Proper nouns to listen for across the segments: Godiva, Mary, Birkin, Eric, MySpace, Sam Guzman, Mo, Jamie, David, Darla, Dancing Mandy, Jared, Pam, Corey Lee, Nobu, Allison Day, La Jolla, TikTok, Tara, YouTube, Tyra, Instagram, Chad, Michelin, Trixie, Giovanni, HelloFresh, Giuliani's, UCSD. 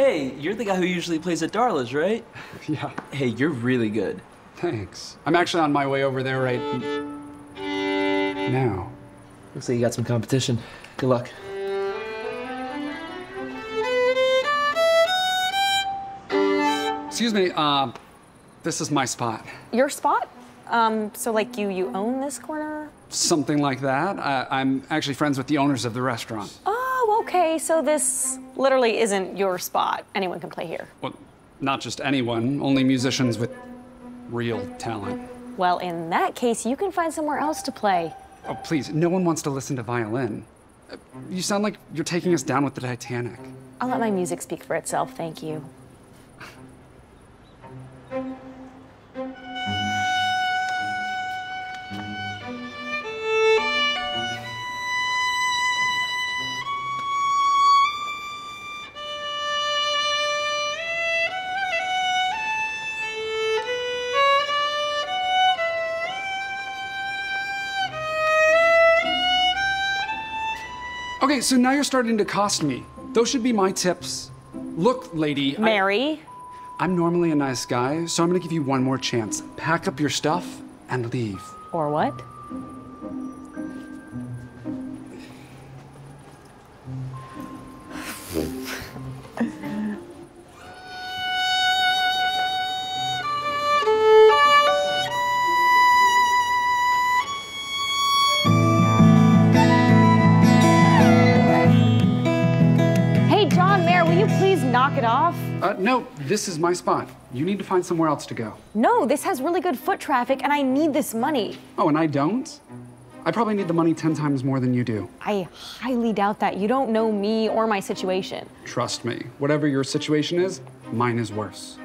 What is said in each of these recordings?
Hey, you're the guy who usually plays at Darla's, right? Yeah. Hey, you're really good. Thanks. I'm actually on my way over there right now. Looks like you got some competition. Good luck. Excuse me, this is my spot. Your spot? So like you own this corner? Something like that. I'm actually friends with the owners of the restaurant. Oh, okay, so this literally isn't your spot. Anyone can play here. Well, not just anyone, only musicians with real talent. Well, in that case, you can find somewhere else to play. Oh, please, no one wants to listen to violin. You sound like you're taking us down with the Titanic. I'll let my music speak for itself, thank you. Okay, so now you're starting to cost me. Those should be my tips. Look, lady, Mary. I'm normally a nice guy, so I'm gonna give you one more chance. Pack up your stuff and leave. Or what? No, this is my spot. You need to find somewhere else to go. No, this has really good foot traffic, and I need this money. Oh, and I don't? I probably need the money 10 times more than you do. I highly doubt that. You don't know me or my situation. Trust me, whatever your situation is, mine is worse.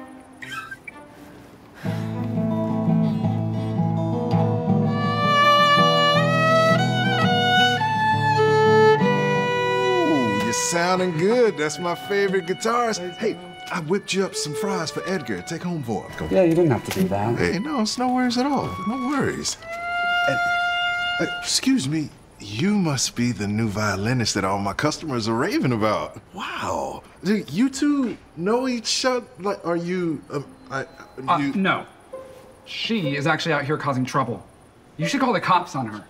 Ooh, you're sounding good. That's my favorite guitarist. Hey. I whipped you up some fries for Edgar. Take home for him. Yeah, you didn't have to do that. Hey, no, it's no worries at all. No worries. Excuse me, you must be the new violinist that all my customers are raving about. Wow. Do you two know each other? Like, are you... No. She is actually out here causing trouble. You should call the cops on her.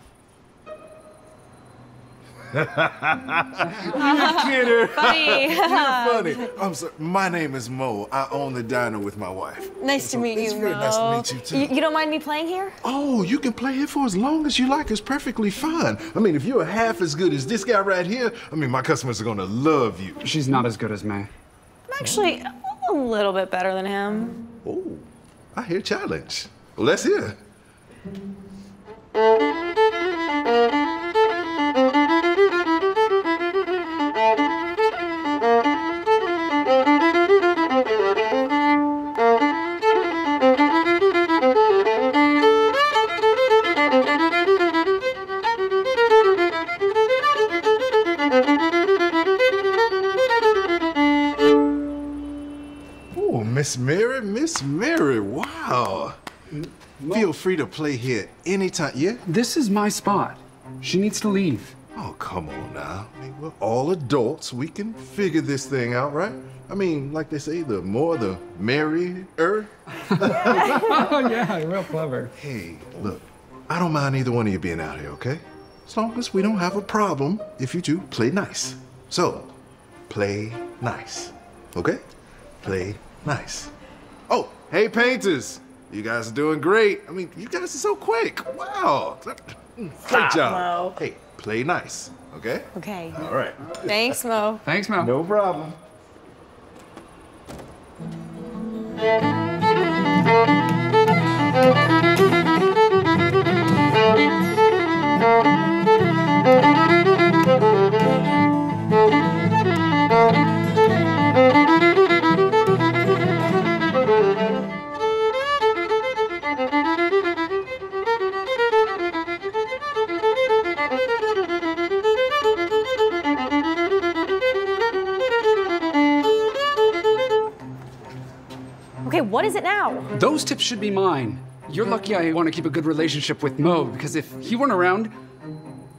You're a kidder. Funny. You're funny. I'm sorry. My name is Mo. I own the diner with my wife. Nice to meet you, Mo. Nice to meet you, too. You don't mind me playing here? Oh, you can play here for as long as you like. It's perfectly fine. I mean, if you're half as good as this guy right here, I mean, my customers are going to love you. She's not as good as me. I'm actually a little bit better than him. Oh, I hear challenge. Well, let's hear it. Miss Mary, wow. Feel free to play here anytime, yeah? This is my spot. She needs to leave. Oh, come on now. I mean, we're all adults. We can figure this thing out, right? I mean, like they say, the more the merrier. Oh, yeah, real clever. Hey, look, I don't mind either one of you being out here, okay? As long as we don't have a problem if you two play nice. So, play nice, okay? Play nice. Oh, hey, painters. You guys are doing great. I mean, you guys are so quick. Wow. Great job. Mo. Hey, play nice, okay? Okay. All right. Thanks, Mo. Thanks, Mo. No problem. What is it now? Those tips should be mine. You're lucky I want to keep a good relationship with Mo, because if he weren't around,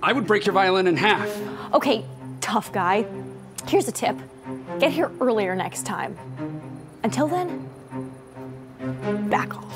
I would break your violin in half. Okay, tough guy. Here's a tip. Get here earlier next time. Until then, back off.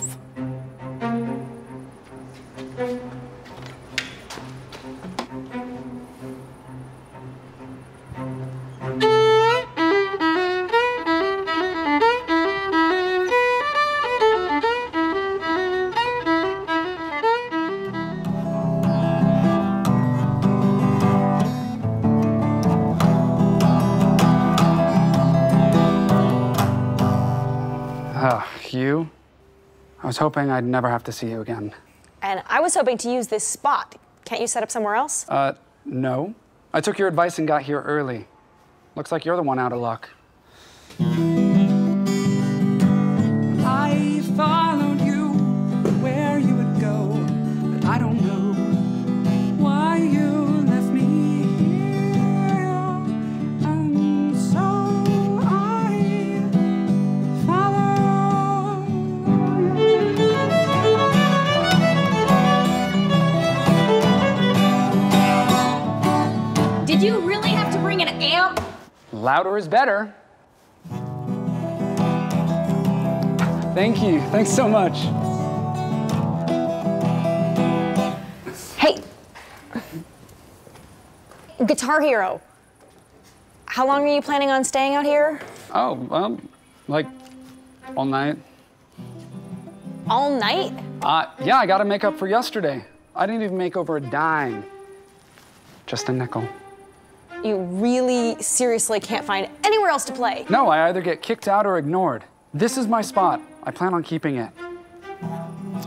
I was hoping I'd never have to see you again. And I was hoping to use this spot. Can't you set up somewhere else? No. I took your advice and got here early. Looks like you're the one out of luck. I followed you where you would go, but I don't know why you left me here. And so I followed. Did you really have to bring an amp? Louder is better. Thank you. Thanks so much. Hey. Guitar Hero. How long are you planning on staying out here? Oh, like all night. All night? Yeah, I gotta make up for yesterday. I didn't even make over a dime. Just a nickel. You really seriously can't find anywhere else to play. No, I either get kicked out or ignored. This is my spot. I plan on keeping it.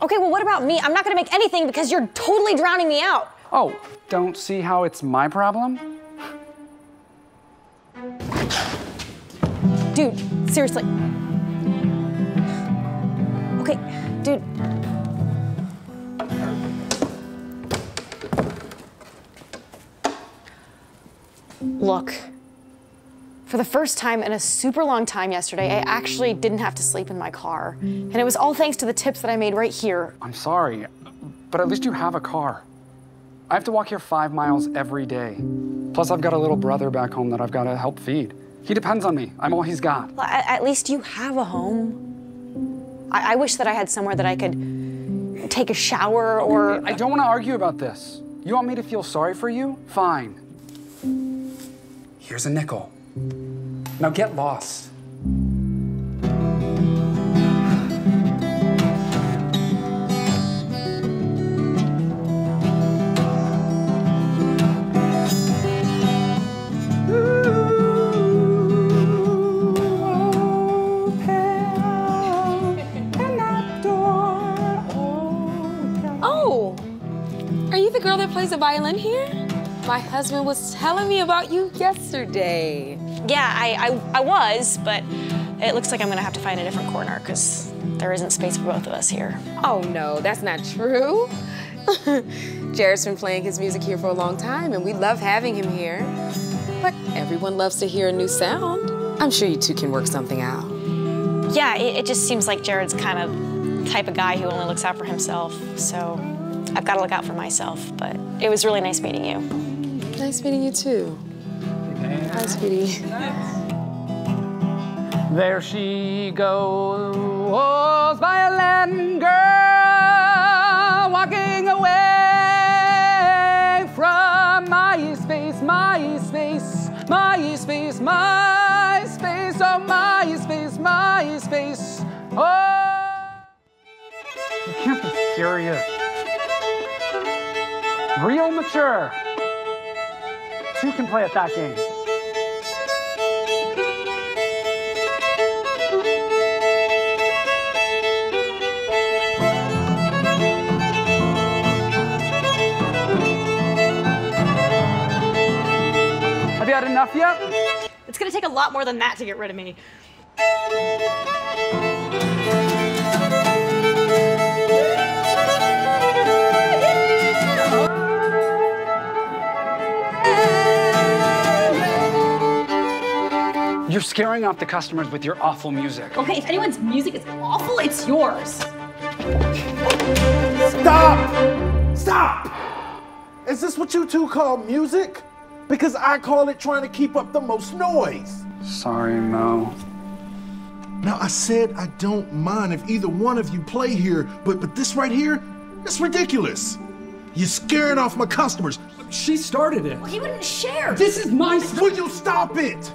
Okay, well, what about me? I'm not gonna make anything because you're totally drowning me out. Oh, don't see how it's my problem? Dude, seriously. Okay, dude. Look, for the first time in a super long time yesterday, I actually didn't have to sleep in my car. And it was all thanks to the tips that I made right here. I'm sorry, but at least you have a car. I have to walk here 5 miles every day. Plus, I've got a little brother back home that I've got to help feed. He depends on me. I'm all he's got. Well, at least you have a home. I wish that I had somewhere that I could take a shower or... I don't want to argue about this. You want me to feel sorry for you? Fine. Here's a nickel. Now get lost. Oh, are you the girl that plays the violin here? My husband was telling me about you yesterday. Yeah, I was, but it looks like I'm gonna have to find a different corner because there isn't space for both of us here. Oh no, that's not true. Jared's been playing his music here for a long time and we love having him here. But everyone loves to hear a new sound. I'm sure you two can work something out. Yeah, it just seems like Jared's kind of the type of guy who only looks out for himself, so I've gotta look out for myself, but it was really nice meeting you. Nice meeting you, too. Hi, sweetie. There she goes, violin girl, walking away from MySpace, MySpace, MySpace, MySpace, oh, MySpace, MySpace, oh. You can't be serious. Real mature. You can play at that game. Have you had enough yet? It's gonna take a lot more than that to get rid of me. You're scaring off the customers with your awful music. Okay, if anyone's music is awful, it's yours. Stop! Stop! Is this what you two call music? because I call it trying to keep up the most noise. Sorry, Mo. Now, I said I don't mind if either one of you play here, but this right here, it's ridiculous. You're scaring off my customers. She started it. Well, he wouldn't share. This is my stuff. Will you stop it?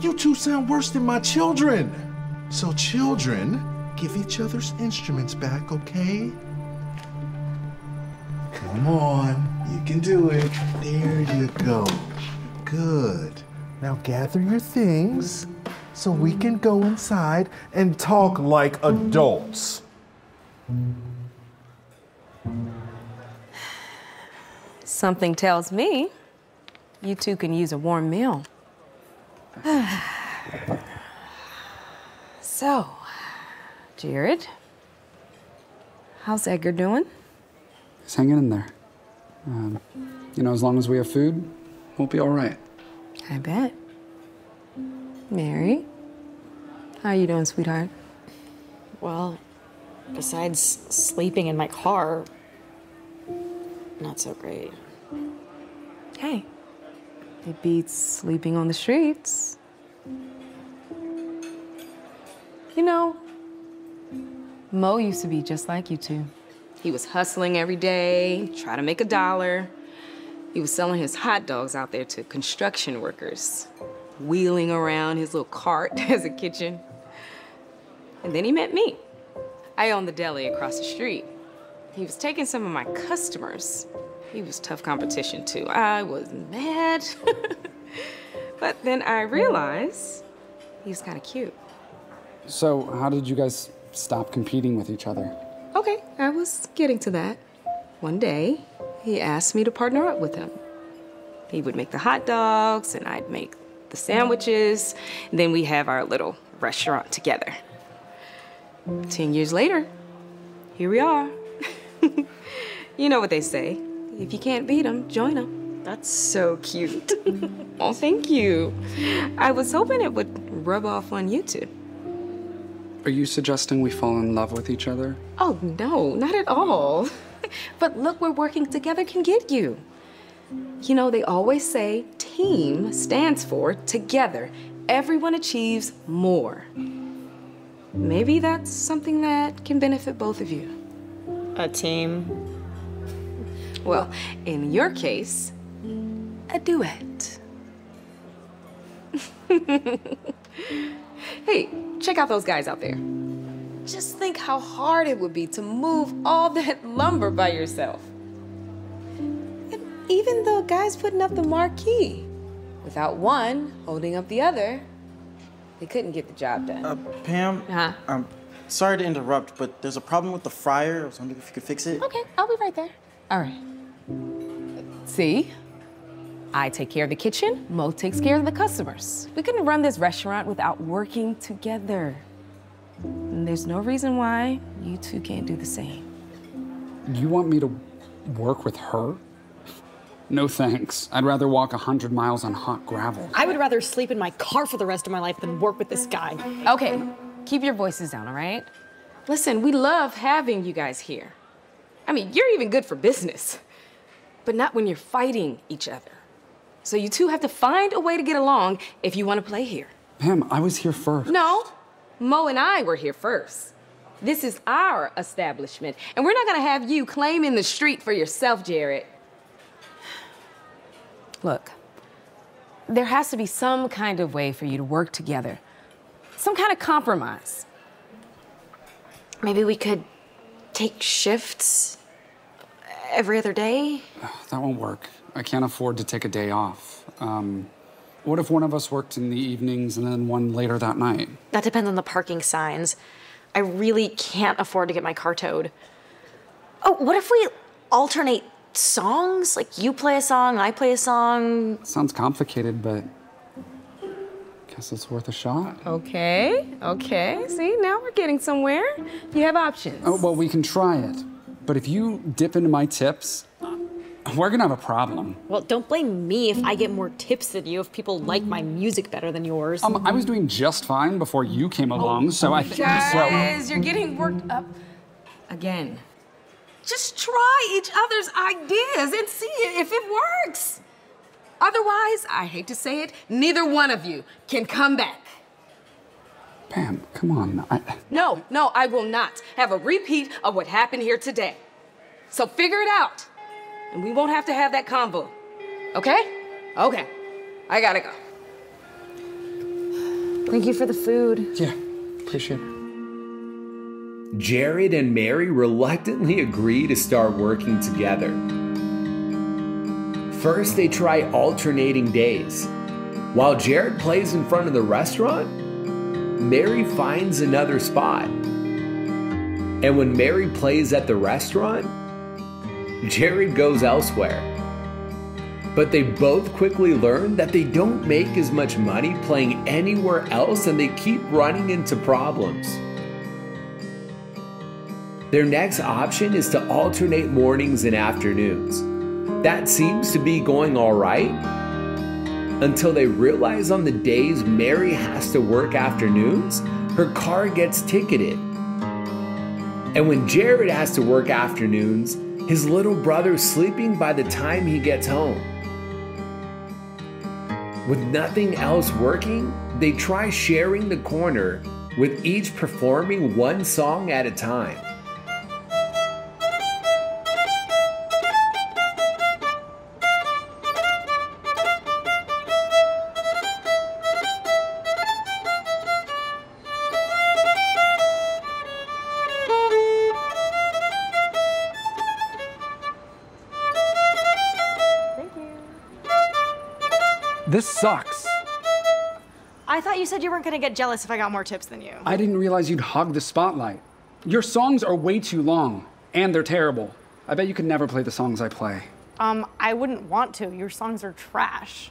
You two sound worse than my children. So children, give each other's instruments back, okay? Come on, you can do it. There you go. Good. Now gather your things so we can go inside and talk like adults. Something tells me you two can use a warm meal. So, Jared, how's Edgar doing? He's hanging in there. You know, as long as we have food, we'll be all right. I bet. Mary, how are you doing, sweetheart? Well, besides sleeping in my car, not so great. Hey, it beats sleeping on the streets. You know, Mo used to be just like you two. He was hustling every day, trying to make $1. He was selling his hot dogs out there to construction workers, wheeling around his little cart as a kitchen. And then he met me. I owned the deli across the street. He was taking some of my customers. He was tough competition, too. I was mad. But then I realized he was kind of cute. So how did you guys stop competing with each other? Okay, I was getting to that. One day, he asked me to partner up with him. He would make the hot dogs, and I'd make the sandwiches. And then we have our little restaurant together. 10 years later, here we are. You know what they say. If you can't beat them, join them. That's so cute. Oh, thank you. I was hoping it would rub off on you two. Are you suggesting we fall in love with each other? Oh, no, not at all. But look where working together can get you. You know, they always say team stands for together. Everyone achieves more. Maybe that's something that can benefit both of you. A team? Well, in your case, a duet. Hey, check out those guys out there. Just think how hard it would be to move all that lumber by yourself. And even the guys putting up the marquee, without one holding up the other, they couldn't get the job done. Pam? Huh? Sorry to interrupt, but there's a problem with the fryer. I was wondering if you could fix it. Okay, I'll be right there. All right. See? I take care of the kitchen, Mo takes care of the customers. We couldn't run this restaurant without working together. And there's no reason why you two can't do the same. You want me to work with her? No thanks. I'd rather walk 100 miles on hot gravel. I would rather sleep in my car for the rest of my life than work with this guy. Okay, keep your voices down, all right? Listen, we love having you guys here. I mean, you're even good for business, but not when you're fighting each other. So you two have to find a way to get along if you want to play here. Pam, I was here first. No, Mo and I were here first. This is our establishment, and we're not going to have you claiming the street for yourself, Jared. Look, there has to be some kind of way for you to work together, some kind of compromise. Maybe we could take shifts every other day? That won't work. I can't afford to take a day off. What if one of us worked in the evenings and then one later that night? That depends on the parking signs. I really can't afford to get my car towed. Oh, what if we alternate songs? Like you play a song, I play a song. Sounds complicated, but I guess it's worth a shot. Okay, okay. See, now we're getting somewhere. You have options. Oh, well, we can try it. But if you dip into my tips, we're gonna have a problem. Well, don't blame me if I get more tips than you, if people like my music better than yours. I was doing just fine before you came along, so I think... Guys, you're getting worked up again. Just try each other's ideas and see if it works. Otherwise, I hate to say it, neither one of you can come back. Pam, come on. No, I will not have a repeat of what happened here today. So figure it out, and we won't have to have that convo. Okay? Okay. I gotta go. Thank you for the food. Yeah, appreciate it. Jared and Mary reluctantly agree to start working together. First, they try alternating days. While Jared plays in front of the restaurant, Mary finds another spot. And when Mary plays at the restaurant, Jared goes elsewhere. But they both quickly learn that they don't make as much money playing anywhere else, and they keep running into problems. Their next option is to alternate mornings and afternoons. That seems to be going all right, until they realize on the days Mary has to work afternoons, her car gets ticketed. And when Jared has to work afternoons, his little brother's sleeping by the time he gets home. With nothing else working, they try sharing the corner, with each performing one song at a time. This sucks. I thought you said you weren't gonna get jealous if I got more tips than you. I didn't realize you'd hog the spotlight. Your songs are way too long, and they're terrible. I bet you could never play the songs I play. I wouldn't want to. Your songs are trash.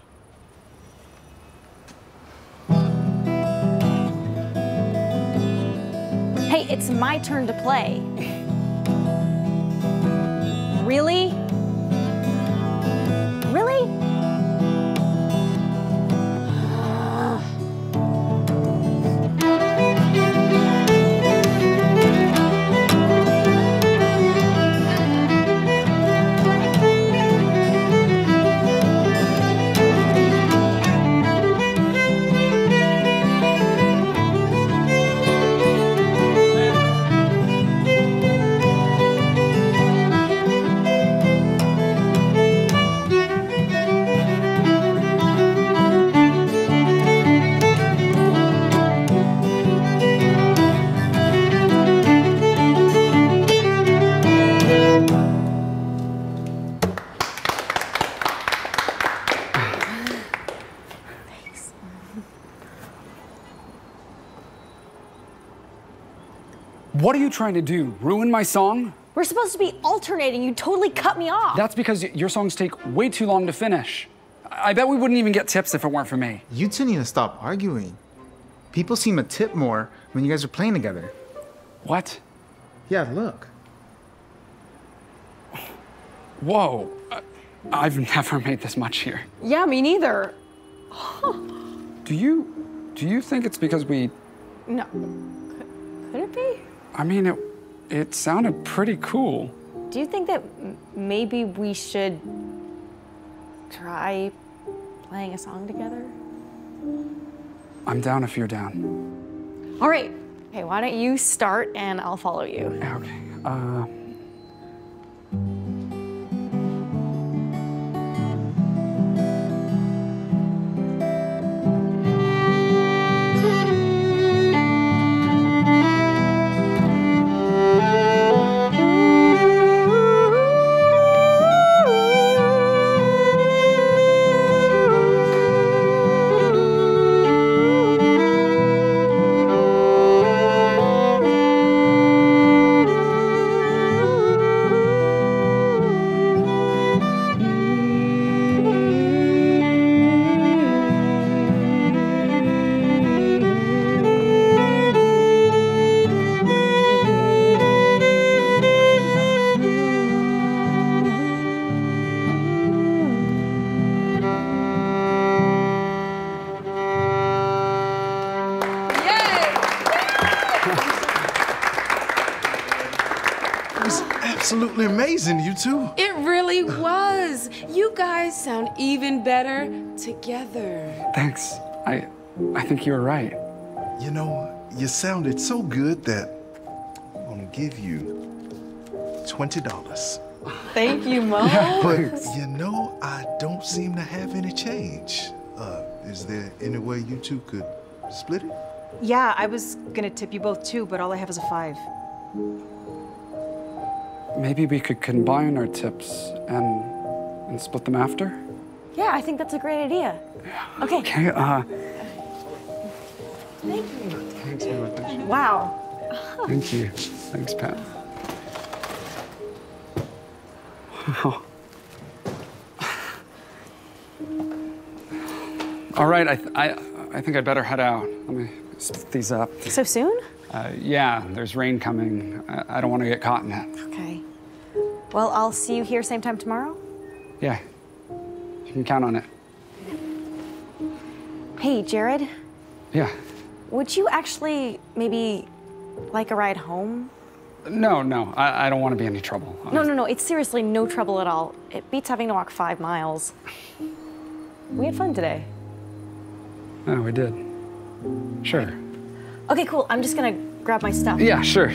Hey, it's my turn to play. Really? Really? What are you trying to do? Ruin my song? We're supposed to be alternating. You totally cut me off. That's because your songs take way too long to finish. I bet we wouldn't even get tips if it weren't for me. You two need to stop arguing. People seem to tip more when you guys are playing together. What? Yeah, look. Whoa. I've never made this much here. Yeah, me neither. Huh. Do you think it's because we... No. Could it be? I mean, it sounded pretty cool. Do you think that maybe we should try playing a song together? I'm down if you're down. All right. Okay, why don't you start and I'll follow you. Okay. absolutely amazing, you two. It really was. You guys sound even better together. Thanks. I think you were right. You know, you sounded so good that I'm gonna give you $20. Thank you, Mo. Yeah, but you know, I don't seem to have any change. Is there any way you two could split it? Yeah, I was gonna tip you both too, but all I have is a $5. Maybe we could combine our tips and split them after? Yeah, I think that's a great idea. Okay. Okay, thank you. Thanks very much. Wow. Thank you. Thanks, Pat. Wow. All right, I think I'd better head out. Let me split these up. So soon? Yeah, there's rain coming. I don't want to get caught in it. Okay. Well, I'll see you here same time tomorrow? Yeah. You can count on it. Hey, Jared. Yeah? Would you actually maybe like a ride home? No, no. I don't want to be any trouble. No. It's seriously no trouble at all. It beats having to walk 5 miles. We had fun today. Oh, we did. Sure. Okay, cool. I'm just gonna grab my stuff. Yeah, sure.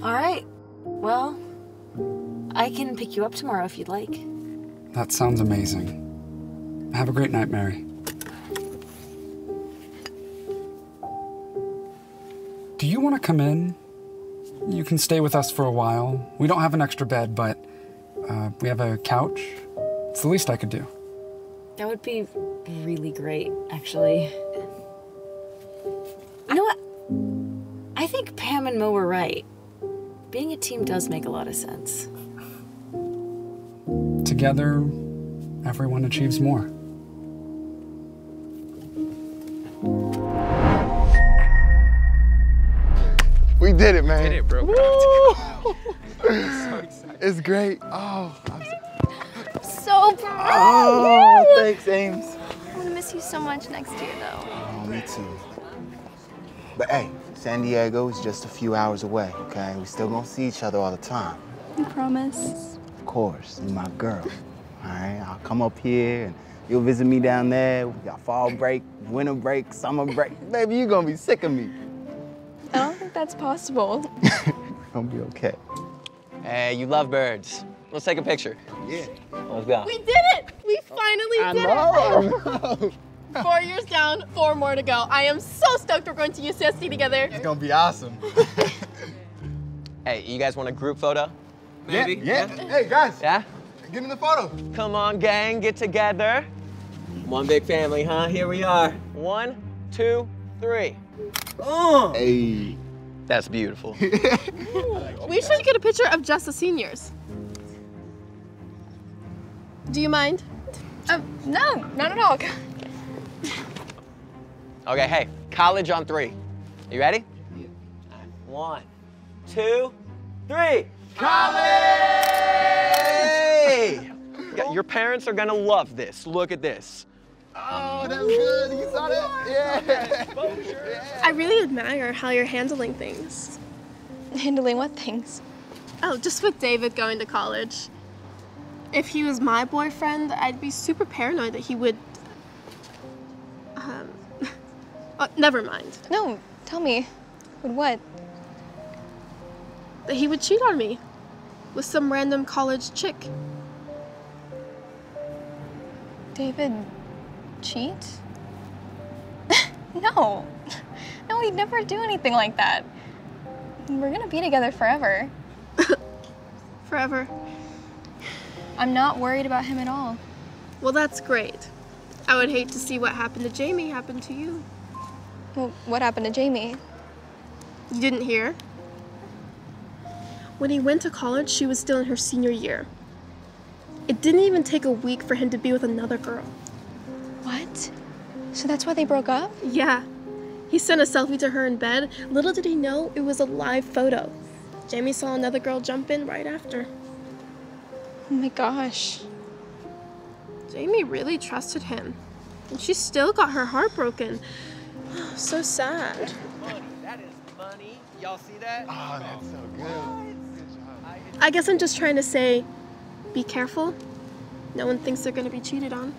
All right. Well, I can pick you up tomorrow if you'd like. That sounds amazing. Have a great night, Mary. Do you want to come in? You can stay with us for a while. We don't have an extra bed, but we have a couch. It's the least I could do. That would be really great, actually. You know what? I think Pam and Mo were right. Being a team does make a lot of sense. Together, everyone achieves more. We did it, man. We did it, bro. So excited. It's great. Oh, I'm so proud. Oh, yeah. Thanks, Ames. I'm gonna miss you so much next year, though. Oh, me too. But hey, San Diego is just a few hours away, okay? We still gonna see each other all the time. You promise? Of course, you're my girl. All right, I'll come up here and you'll visit me down there. We got fall break, winter break, summer break. Baby, you're gonna be sick of me. I don't think that's possible. I'll be okay. Hey, you love birds. Let's take a picture. Yeah. Let's go. We did it! We finally did it! 4 years down, 4 more to go. I am so stoked we're going to UCSD together. It's gonna be awesome. Hey, you guys want a group photo? Maybe. Yeah. Hey, guys. Yeah? Give me the photo. Come on, gang, get together. One big family, huh? Here we are. 1, 2, 3. Oh. Hey. That's beautiful. We should get a picture of just the seniors. Do you mind? No, not at all. Okay, hey, college on 3. You ready? Yeah. 1, 2, 3. College! Your parents are gonna love this. Look at this. Oh, that's good. You saw that? Yeah. Yeah. I really admire how you're handling things. Handling what things? Oh, just with David going to college. If he was my boyfriend, I'd be super paranoid that he would... never mind. No, tell me. Would what? That he would cheat on me with some random college chick. David... cheat? No. No, he'd never do anything like that. We're gonna be together forever. Forever. I'm not worried about him at all. Well, that's great. I would hate to see what happened to Jamie happen to you. Well, what happened to Jamie? You didn't hear? When he went to college, she was still in her senior year. It didn't even take a week for him to be with another girl. What? So that's why they broke up? Yeah. He sent a selfie to her in bed. Little did he know it was a live photo. Jamie saw another girl jump in right after. Oh my gosh. Jamie really trusted him. And she still got her heart broken. Oh, so sad. That is money. Y'all see that? Oh, that's so good. What? I guess I'm just trying to say, be careful. No one thinks they're gonna be cheated on. Man,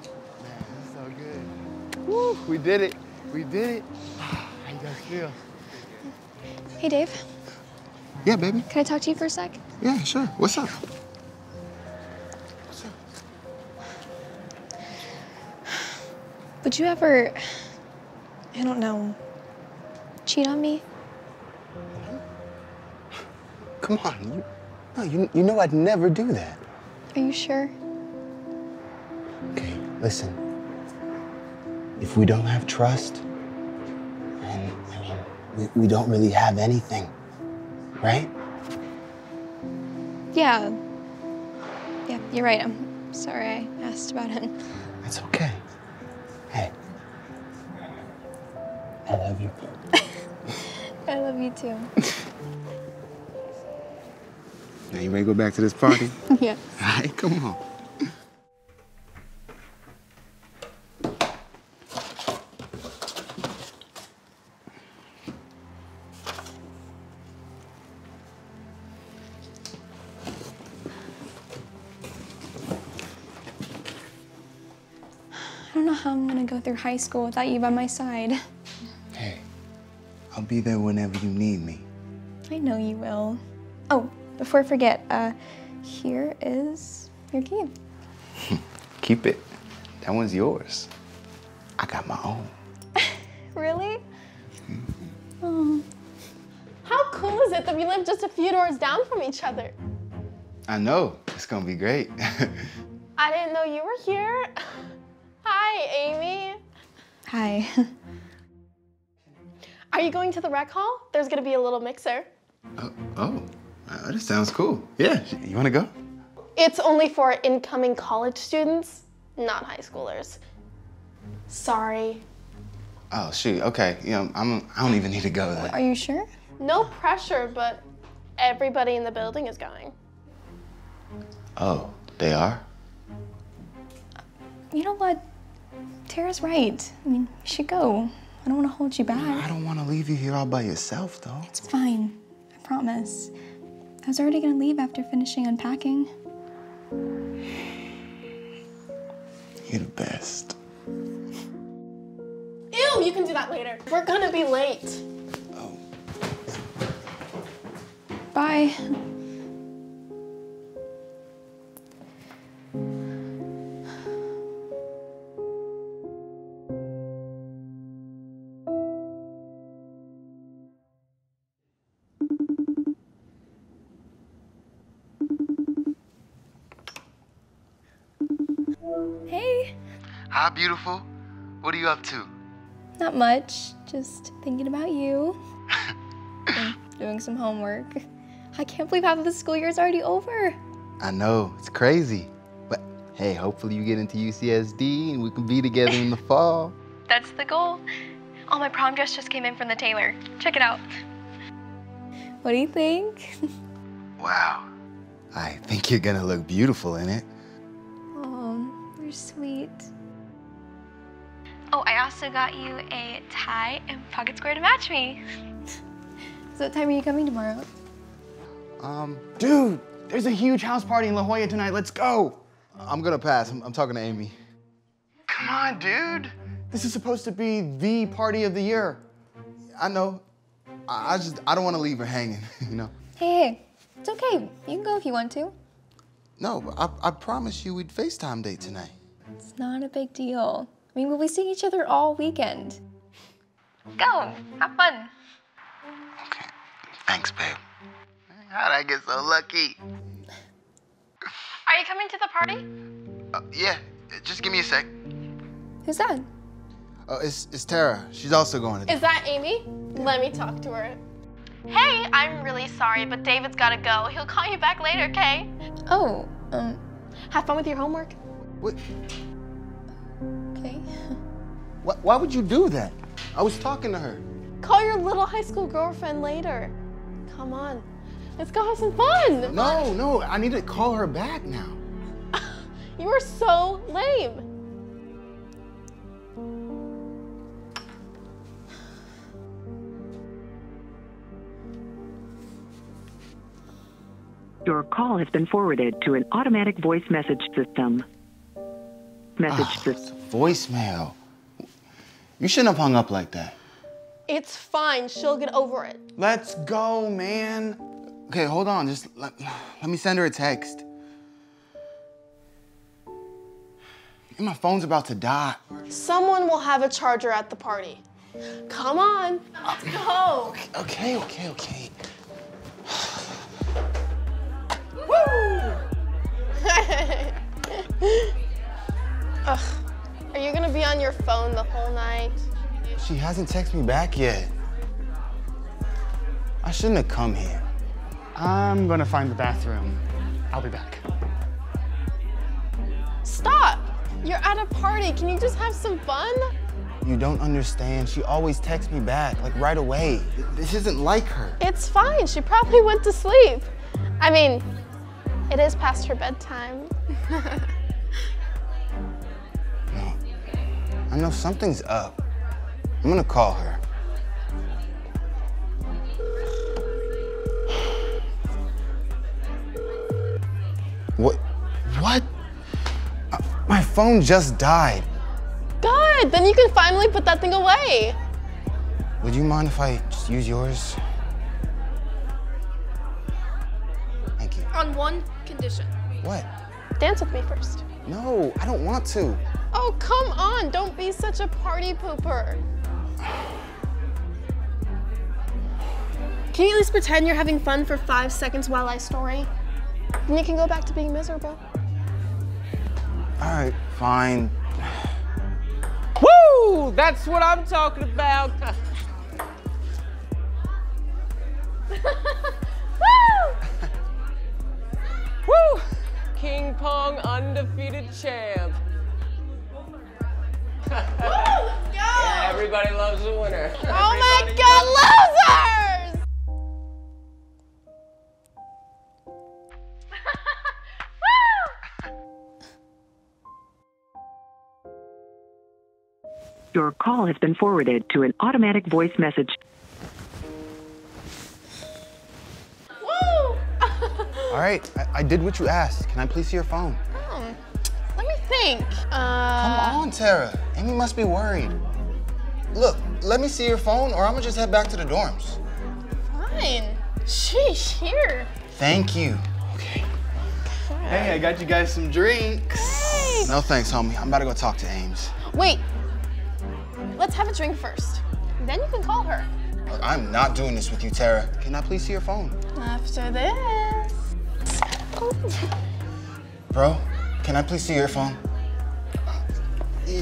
that's so good. Woo, we did it. We did it. How you guys feel? Hey, Dave. Yeah, baby. Can I talk to you for a sec? Yeah, sure. What's up? Would you ever, I don't know, cheat on me? Come on, you know I'd never do that. Are you sure? Okay, listen. If we don't have trust, and I mean, we don't really have anything, right? Yeah. Yeah, you're right. I'm sorry I asked about him. That's okay. Hey, I love you. I love you too. Now you ready to go back to this party? Yeah. All right, come on. Through high school without you by my side. Hey, I'll be there whenever you need me. I know you will. Oh, before I forget, here is your key. Keep it. That one's yours. I got my own. Really? Mm-hmm. Oh. How cool is it that we live just a few doors down from each other? I know. It's gonna be great. I didn't know you were here. Hi, Amy. Hi. Are you going to the rec hall? There's gonna be a little mixer. Oh, that sounds cool. Yeah, you wanna go? It's only for incoming college students, not high schoolers. Sorry. Oh, shoot, okay. You know, I don't even need to go there. Are you sure? No pressure, but everybody in the building is going. Oh, they are? You know what? Tara's right. I mean, you should go. I don't want to hold you back. No, I don't want to leave you here all by yourself, though. It's fine. I promise. I was already going to leave after finishing unpacking. You're the best. Ew, you can do that later. We're going to be late. Oh. Bye. Hi, beautiful. What are you up to? Not much. Just thinking about you. And doing some homework. I can't believe half of the school year is already over. I know. It's crazy. But hey, hopefully you get into UCSD and we can be together in the fall. That's the goal. Oh, my prom dress just came in from the tailor. Check it out. What do you think? Wow. I think you're gonna look beautiful in it. Oh, you're sweet. Oh, I also got you a tie and pocket square to match me. So what time are you coming tomorrow? Dude, there's a huge house party in La Jolla tonight. Let's go. I'm gonna pass. I'm talking to Amy. Come on, dude. This is supposed to be the party of the year. I know. I don't want to leave her hanging, you know? Hey, it's okay. You can go if you want to. No, I promise you we'd FaceTime date tonight. It's not a big deal. I mean, we'll be seeing each other all weekend. Go, have fun. Okay, thanks, babe. How'd I get so lucky? Are you coming to the party? Yeah, just give me a sec. Who's that? Oh, it's Tara. She's also going to the... Is that Amy? Yeah. Let me talk to her. Hey, I'm really sorry, but David's gotta go. He'll call you back later, okay? Oh, have fun with your homework. What? Okay. Why would you do that? I was talking to her. Call your little high school girlfriend later. Come on. Let's go have some fun. No, no. I need to call her back now. You are so lame. Your call has been forwarded to an automatic voice message system. Voicemail. You shouldn't have hung up like that. It's fine. She'll get over it. Let's go, man. Okay, hold on. Just let me send her a text. And my phone's about to die. Someone will have a charger at the party. Come on. Let's go. Okay. Woo! Ugh. Are you gonna be on your phone the whole night? She hasn't texted me back yet. I shouldn't have come here. I'm gonna find the bathroom. I'll be back. Stop! You're at a party. Can you just have some fun? You don't understand. She always texts me back, like right away. This isn't like her. It's fine. She probably went to sleep. I mean, it is past her bedtime. No. I know something's up. I'm gonna call her. What? My phone just died. Good, then you can finally put that thing away. Would you mind if I just use yours? Thank you. On one condition. What? Dance with me first. No, I don't want to. Oh, come on, don't be such a party pooper. Can you at least pretend you're having fun for 5 seconds while I story? Then you can go back to being miserable. All right, fine. Woo! That's what I'm talking about. Woo! Woo! King Kong undefeated champ. Woo! Let's go! Yeah, everybody loves a winner. Oh my God, losers! Your call has been forwarded to an automatic voice message. Woo! All right, I did what you asked. Can I please see your phone? Oh, let me think. Come on, Tara. Amy must be worried. Look, let me see your phone or I'm gonna just head back to the dorms. Fine. Sheesh, here. Thank you. Okay. God. Hey, I got you guys some drinks. Hey. No thanks, homie. I'm about to go talk to Ames. Wait. Let's have a drink first. Then you can call her. Look, I'm not doing this with you, Tara. Can I please see your phone? After this. Oh. Bro, can I please see your phone?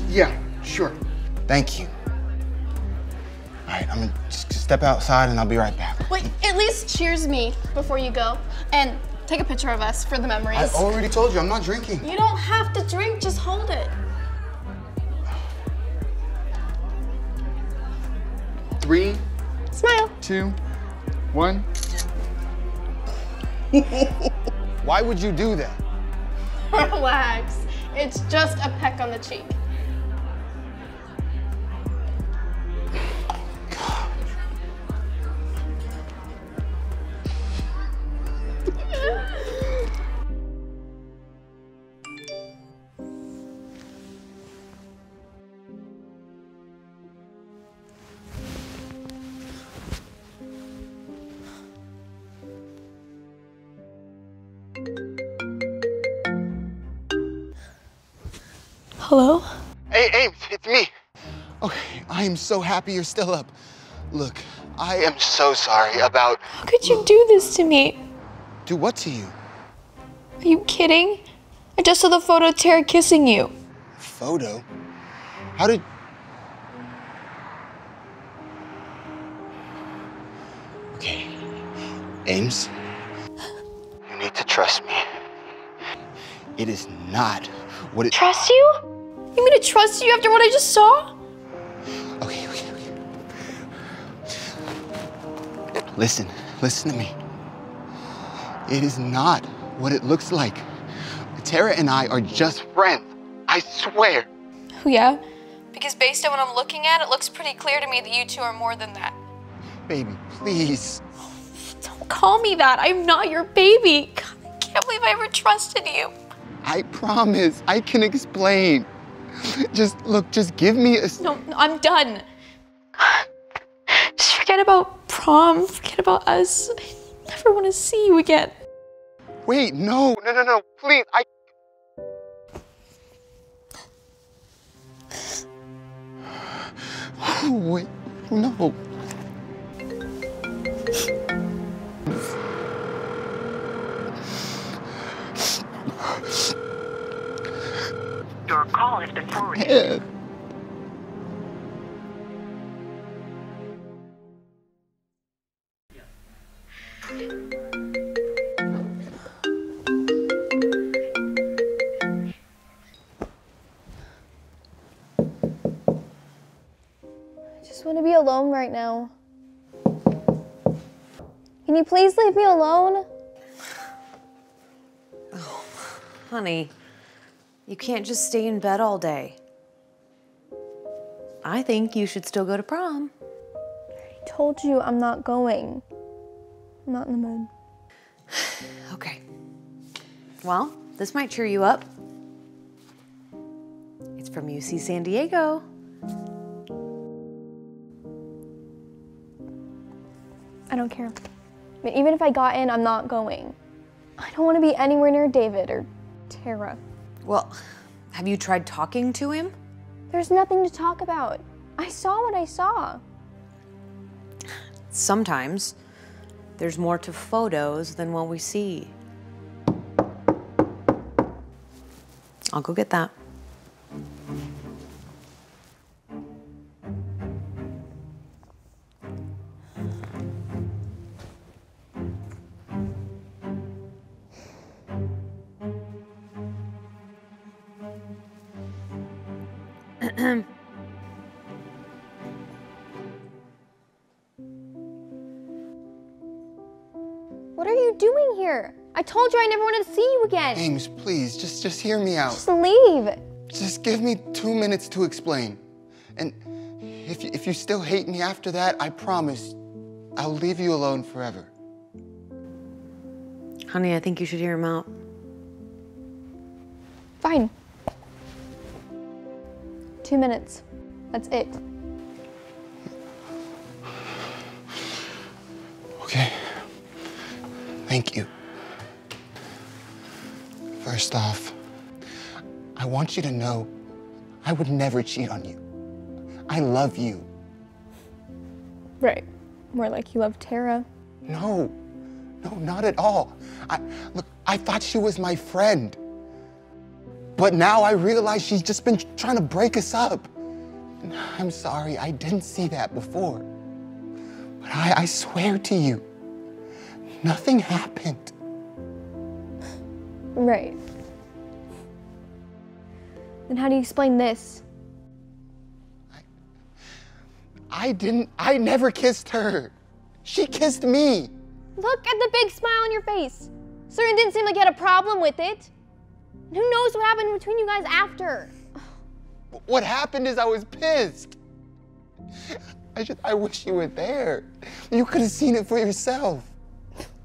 Yeah, sure. Thank you. All right, I'm gonna just step outside and I'll be right back. Wait, at least cheers me before you go. And take a picture of us for the memories. I already told you, I'm not drinking. You don't have to drink, just hold it. 3, smile. 2, 1. Why would you do that? Relax. It's just a peck on the cheek. God. Hello? Hey, Ames, it's me. Okay, I am so happy you're still up. Look, I am so sorry about... How could you do this to me? Do what to you? Are you kidding? I just saw the photo of Tara kissing you. Photo? How did... Okay, Ames, you need to trust me. It is not what it... Trust you? You mean to trust you after what I just saw? Okay. Listen to me. It is not what it looks like. Tara and I are just friends. I swear. Oh, yeah? Because based on what I'm looking at, it looks pretty clear to me that you two are more than that. Baby, please. Don't call me that. I'm not your baby. God. can't believe I ever trusted you. I promise, I can explain. Just, look, just give me a... No, no, I'm done. Just forget about prom, forget about us. I never want to see you again. Wait, no, no, no, no, please, I... Oh, wait, no. Your call has been forwarded. I just want to be alone right now. Can you please leave me alone? Oh, honey. You can't just stay in bed all day. I think you should still go to prom. I told you I'm not going. I'm not in the mood. Okay. Well, this might cheer you up. It's from UC San Diego. I don't care. But even if I got in, I'm not going. I don't want to be anywhere near David or Tara. Well, have you tried talking to him? There's nothing to talk about. I saw what I saw. Sometimes there's more to photos than what we see. I'll go get that. What are you doing here? I told you I never wanted to see you again. James, please, just hear me out. Just leave. Just give me 2 minutes to explain. And if you still hate me after that, I promise I'll leave you alone forever. Honey, I think you should hear him out. Fine. 2 minutes. That's it. Okay. Thank you. First off, I want you to know I would never cheat on you. I love you. Right. More like you love Tara. No. No, not at all. I thought she was my friend. But now I realize she's just been trying to break us up. And I'm sorry, I didn't see that before. But I swear to you, nothing happened. Right. Then how do you explain this? I never kissed her. She kissed me. Look at the big smile on your face. Certainly didn't seem like you had a problem with it. Who knows what happened between you guys after? What happened is I was pissed. I wish you were there. You could have seen it for yourself.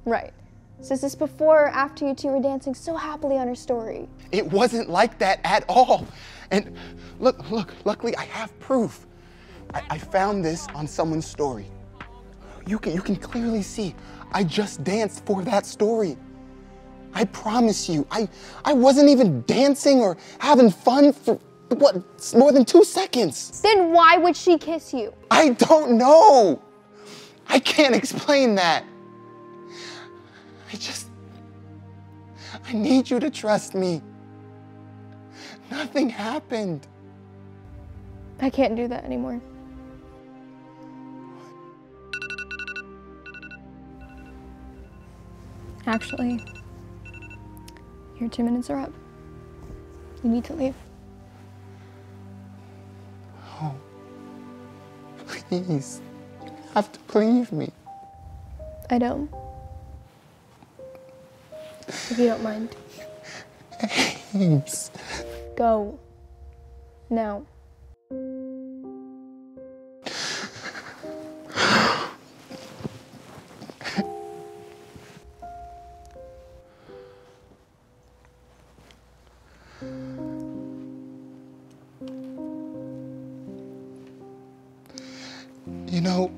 Right. So is this before or after you two were dancing so happily on her story? It wasn't like that at all. And look, luckily I have proof. I found this on someone's story. You can clearly see I just danced for that story. I promise you, I wasn't even dancing or having fun for, what, more than 2 seconds. Then why would she kiss you? I don't know. I can't explain that. I need you to trust me. Nothing happened. I can't do that anymore. Actually, your 2 minutes are up. You need to leave. Oh, please. You have to believe me. I don't. If you don't mind. Thanks. Go. Now. You know,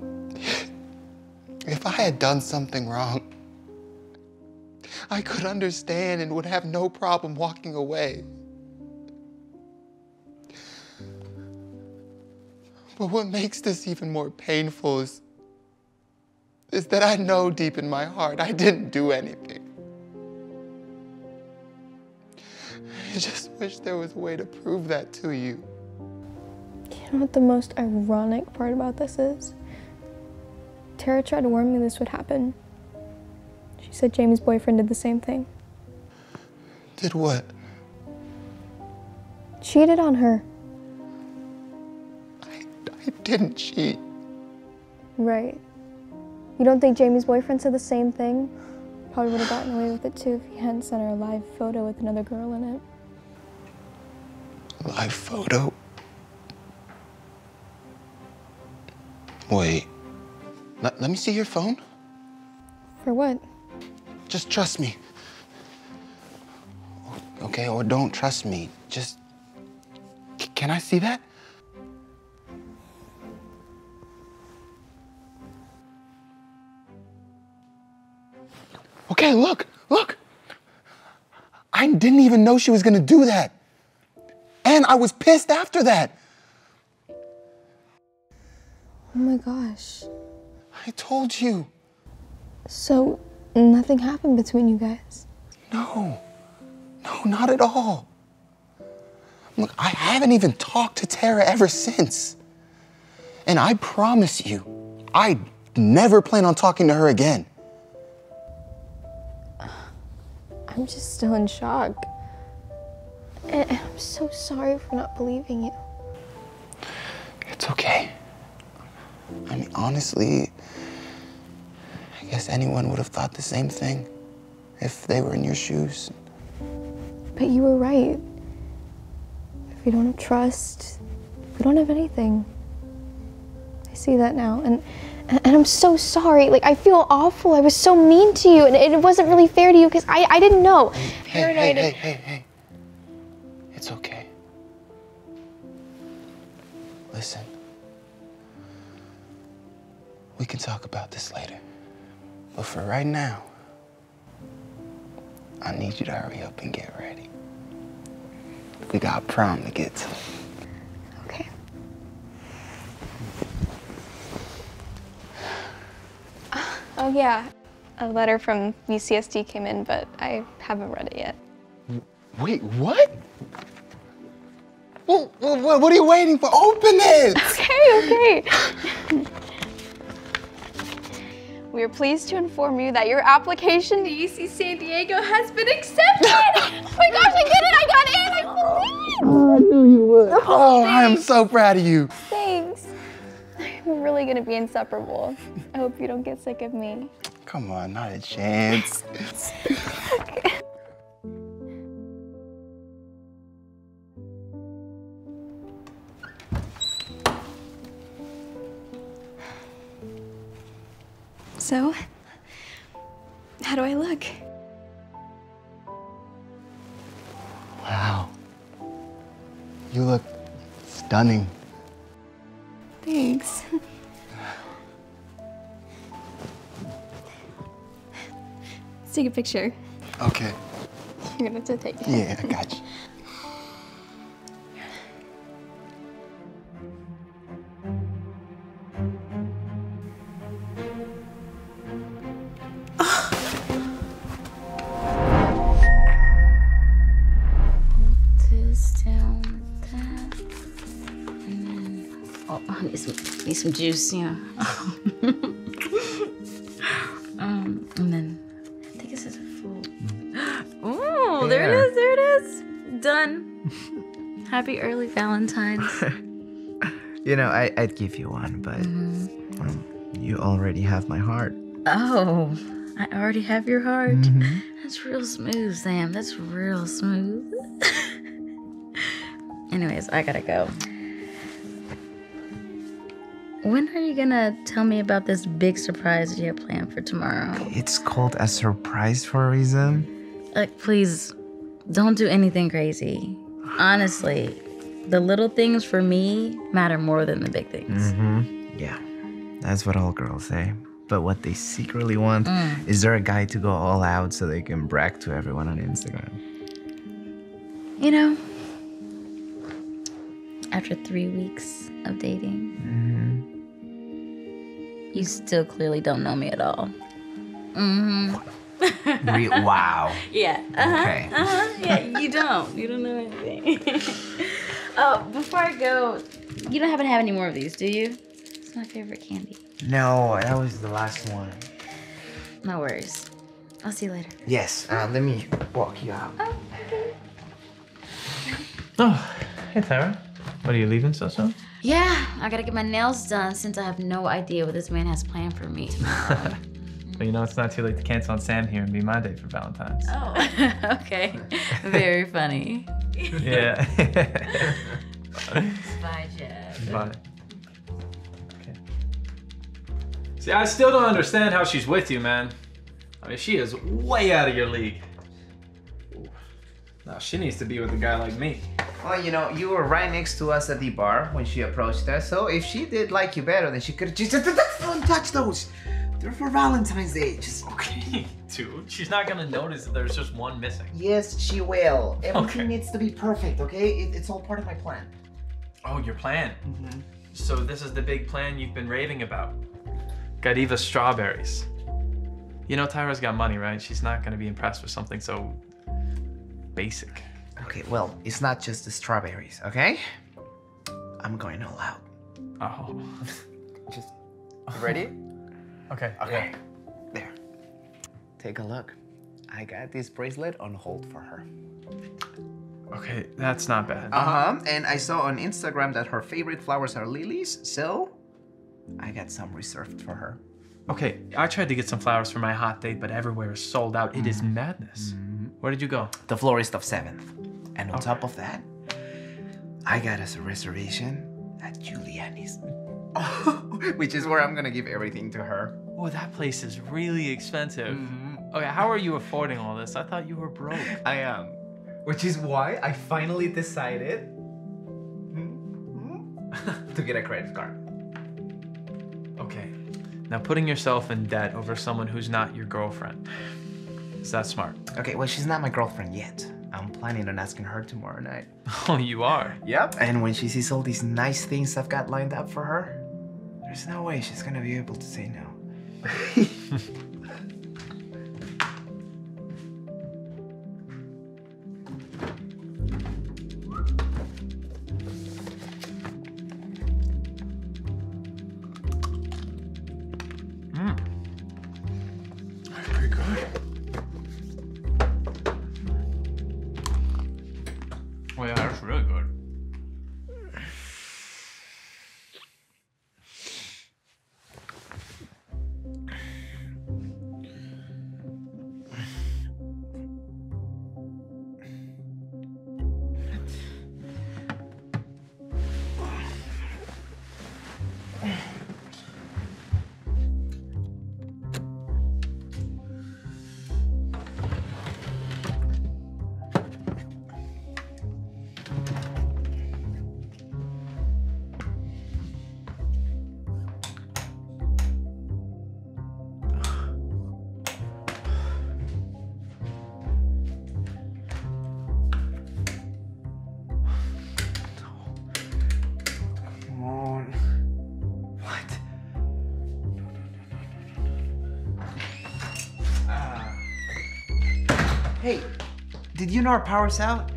if I had done something wrong, I could understand and would have no problem walking away. But what makes this even more painful is that I know deep in my heart I didn't do anything. I just wish there was a way to prove that to you. You know what the most ironic part about this is? Tara tried to warn me this would happen. She said Jamie's boyfriend did the same thing. Did what? Cheated on her. I didn't cheat. Right. You don't think Jamie's boyfriend said the same thing? Probably would have gotten away with it too if he hadn't sent her a live photo with another girl in it. Live photo? Wait. Let me see your phone. For what? Just trust me. Okay, or don't trust me. Just, can I see that? Okay, look. I didn't even know she was gonna do that. And I was pissed after that. Oh my gosh. I told you. So, nothing happened between you guys? No, not at all. Look, I haven't even talked to Tara ever since. And I promise you, I never plan on talking to her again. I'm just still in shock. And I'm so sorry for not believing you. It's okay. I mean, honestly, I guess anyone would have thought the same thing if they were in your shoes. But you were right. If we don't have trust, we don't have anything. I see that now. And I'm so sorry. Like, I feel awful. I was so mean to you, and it wasn't really fair to you because I didn't know. Hey. It's okay. Listen. We can talk about this later. But for right now, I need you to hurry up and get ready. We got prom to get to. Okay. Oh yeah, a letter from UCSD came in, but I haven't read it yet. Wait, what? Well, what are you waiting for? Open it! Okay. We are pleased to inform you that your application to UC San Diego has been accepted! Oh my gosh, I did it! I got in! I believe! Oh, I knew you would. Oh, I am so proud of you. Thanks. I'm really gonna be inseparable. I hope you don't get sick of me. Come on, not a chance. Okay. So, how do I look? Wow. You look stunning. Thanks. Let's take a picture. Okay. You're gonna have to take it. Yeah, I got you. Some juice, yeah. And then I think it says a full. Oh, there it is. Done. Happy early Valentine's. You know, I'd give you one, but you already have my heart. Oh, I already have your heart. That's real smooth, Sam. That's real smooth. Anyways, I gotta go. When are you gonna tell me about this big surprise you have planned for tomorrow? It's called a surprise for a reason. Like, please, don't do anything crazy. Honestly, the little things for me matter more than the big things. Yeah. That's what all girls say. But what they secretly want is they're a guy to go all out so they can brag to everyone on Instagram. You know, after 3 weeks of dating, you still clearly don't know me at all. Wow. Yeah. Okay. Yeah, you don't. You don't know anything. Oh, before I go, you don't happen to have any more of these, do you? It's my favorite candy. No, that was the last one. No worries. I'll see you later. Yes, let me walk you out. Oh, okay. Oh, hey, Tara. What, are you leaving so soon? Yeah, I gotta get my nails done since I have no idea what this man has planned for me tomorrow. Well, you know, it's not too late to cancel on Sam here and be my day for Valentine's. Oh, okay. Very funny. Yeah. Bye, Jeff. Bye. Okay. See, I still don't understand how she's with you, man. I mean, she is way out of your league. No, she needs to be with a guy like me. Well, you know, you were right next to us at the bar when she approached us, so if she did like you better, then she could've just said, don't touch those! They're for Valentine's Day. Just okay, dude. She's not gonna notice that there's just one missing. Yes, she will. Everything needs to be perfect, okay? It's all part of my plan. Oh, your plan? Mm-hmm. So this is the big plan you've been raving about. Godiva strawberries. You know, Tyra's got money, right? She's not gonna be impressed with something so basic. Okay, well, it's not just the strawberries, okay? I'm going all out. Oh. Just ready? Okay. Okay. Yeah. There. Take a look. I got this bracelet on hold for her. Okay, that's not bad. And I saw on Instagram that her favorite flowers are lilies, so I got some reserved for her. Okay, I tried to get some flowers for my hot date, but everywhere is sold out. It is madness. Where did you go? The florist of 7th. And on top of that, I got us a reservation at Giuliani's. Which is where I'm gonna give everything to her. Oh, that place is really expensive. Okay, how are you affording all this? I thought you were broke. I am. Which is why I finally decided to get a credit card. Okay, now putting yourself in debt over someone who's not your girlfriend, is that smart? Okay, well, she's not my girlfriend yet. I'm planning on asking her tomorrow night. Oh, you are? Yep, and when she sees all these nice things I've got lined up for her, there's no way she's gonna be able to say no. Very good. Oh yeah, that's really good. Hey, did you know our power's out?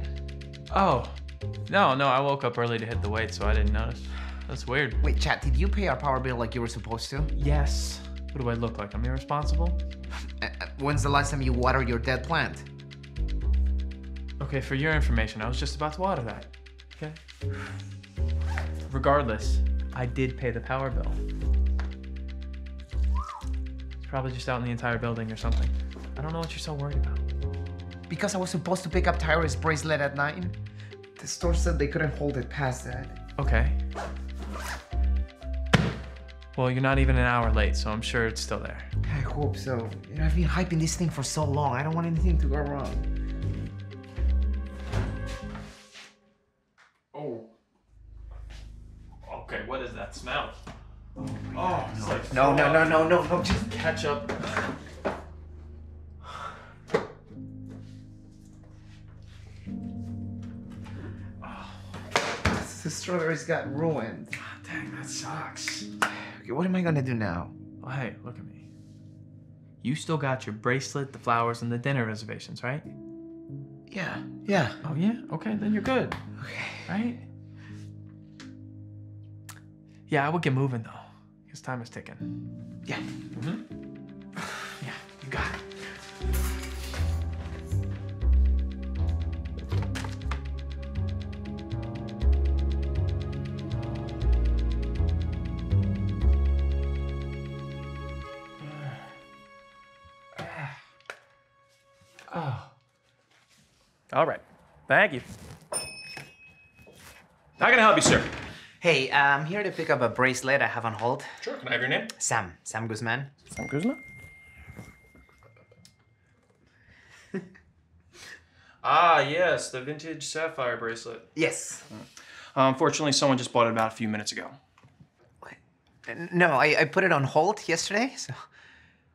Oh, no, I woke up early to hit the weight, so I didn't notice. That's weird. Wait, Chad, did you pay our power bill like you were supposed to? Yes. What do I look like? I'm irresponsible? When's the last time you watered your dead plant? Okay, for your information, I was just about to water that, okay? Regardless, I did pay the power bill. It's probably just out in the entire building or something. I don't know what you're so worried about. Because I was supposed to pick up Tyra's bracelet at 9. The store said they couldn't hold it past that. Okay. Well, you're not even an hour late, so I'm sure it's still there. I hope so. You know, I've been hyping this thing for so long. I don't want anything to go wrong. Oh. Okay, what is that smell? Oh, it's like no, just ketchup. The strawberries got ruined. God dang, that sucks. Okay, what am I gonna do now? Oh, hey, look at me. You still got your bracelet, the flowers, and the dinner reservations, right? Yeah, yeah. Oh yeah? Okay, then you're good. Okay. Right? Yeah, I would get moving though, because time is ticking. Yeah. Mm-hmm. Yeah, you got it. All right, thank you. How can I help you, sir? Hey, I'm here to pick up a bracelet I have on hold. Sure, can I have your name? Sam, Sam Guzman. Sam Guzman? Ah, yes, the vintage sapphire bracelet. Yes. Unfortunately, someone just bought it about a few minutes ago. What? No, I put it on hold yesterday, so.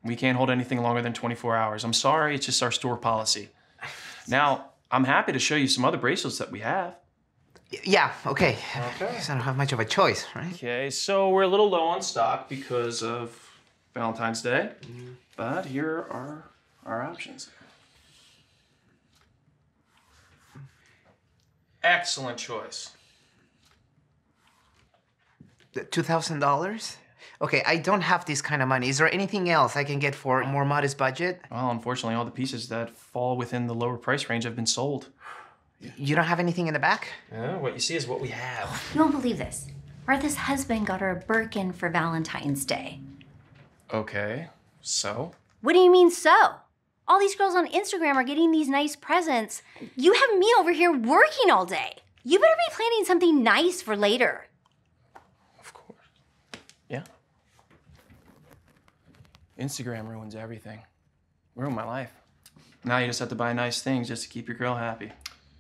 We can't hold anything longer than 24 hours. I'm sorry, it's just our store policy. Now, I'm happy to show you some other bracelets that we have. Yeah, okay. Because I don't have much of a choice, right? Okay, so we're a little low on stock because of Valentine's Day, but here are our options. Excellent choice. $2,000? Okay, I don't have this kind of money. Is there anything else I can get for a more modest budget? Well, unfortunately, all the pieces that fall within the lower price range have been sold. Yeah. You don't have anything in the back? Yeah, what you see is what we have. You don't believe this. Martha's husband got her a Birkin for Valentine's Day. Okay, so? What do you mean, so? All these girls on Instagram are getting these nice presents. You have me over here working all day. You better be planning something nice for later. Of course. Yeah. Instagram ruins everything. Ruined my life. Now you just have to buy nice things just to keep your girl happy.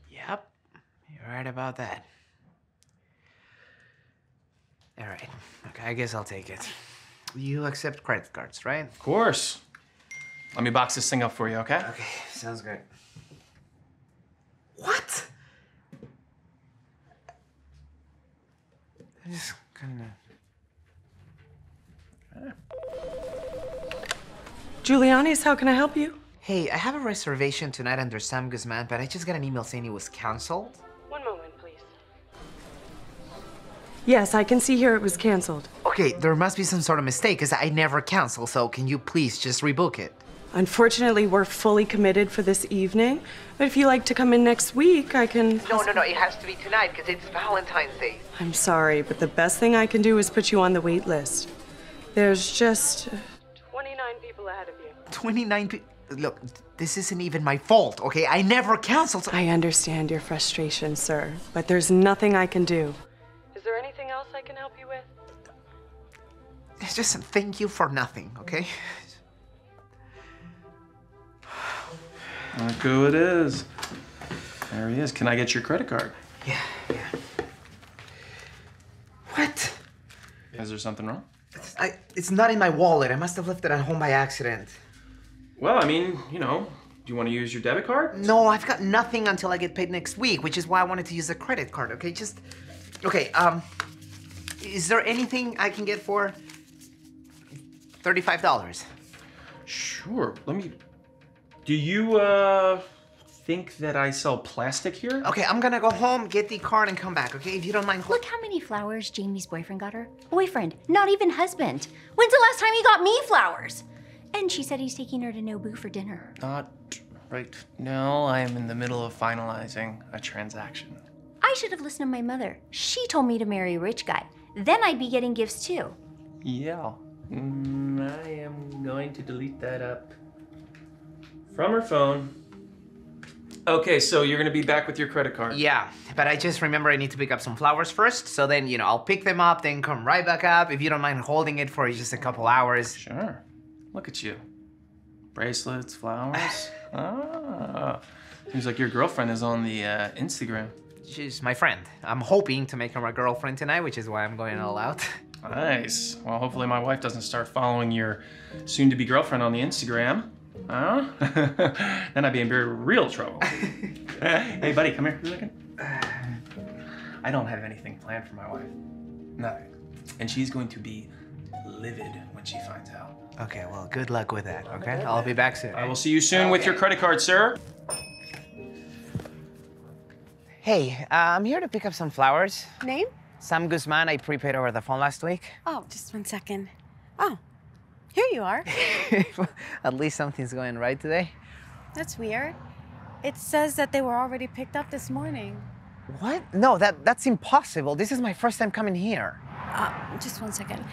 Yep, you're right about that. All right, okay, I guess I'll take it. You accept credit cards, right? Of course. Let me box this thing up for you, okay? Okay, sounds good. What? I just kinda... Giuliani's, how can I help you? Hey, I have a reservation tonight under Sam Guzman, but I just got an email saying it was canceled. One moment, please. Yes, I can see here it was canceled. Okay, there must be some sort of mistake, because I never cancel, so can you please just rebook it? Unfortunately, we're fully committed for this evening, but if you like to come in next week, I can... No, it has to be tonight, because it's Valentine's Day. I'm sorry, but the best thing I can do is put you on the wait list. There's just... 29 people ahead of you. 29 people? Look, this isn't even my fault, okay? I never canceled. I understand your frustration, sir, but there's nothing I can do. Is there anything else I can help you with? It's just thank you for nothing, okay? Look who it is. There he is. Can I get your credit card? Yeah, yeah. What? Is there something wrong? It's not in my wallet. I must have left it at home by accident. Well, I mean, you know, do you want to use your debit card? No, I've got nothing until I get paid next week, which is why I wanted to use a credit card, okay? Is there anything I can get for $35? Sure, do you, think that I sell plastic here? Okay, I'm gonna go home, get the card, and come back, okay? If you don't mind. Look how many flowers Jamie's boyfriend got her. Boyfriend, not even husband. When's the last time he got me flowers? And she said he's taking her to Nobu for dinner. Not right now. I am in the middle of finalizing a transaction. I should have listened to my mother. She told me to marry a rich guy. Then I'd be getting gifts too. Yeah. I am going to delete that up from her phone. Okay, so you're gonna be back with your credit card. Yeah, but I just remember I need to pick up some flowers first, so then, you know, I'll pick them up, then come right back up, if you don't mind holding it for just a couple hours. Sure. Look at you. Bracelets, flowers. Ah. Seems like your girlfriend is on the Instagram. She's my friend. I'm hoping to make her my girlfriend tonight, which is why I'm going all out. Nice. Well, hopefully my wife doesn't start following your soon-to-be girlfriend on the Instagram. Huh? Then I'd be in very real trouble. Hey, buddy, come here for a second. I don't have anything planned for my wife. Nothing. And she's going to be livid when she finds out. Okay, well, good luck with that, okay? I'll be back soon. I will see you soon with your credit card, sir. Hey, I'm here to pick up some flowers. Name? Sam Guzman. I prepaid over the phone last week. Oh, just one second. Oh, here you are. At least something's going right today. That's weird. It says that they were already picked up this morning. What? No, that's impossible. This is my first time coming here. Just one second.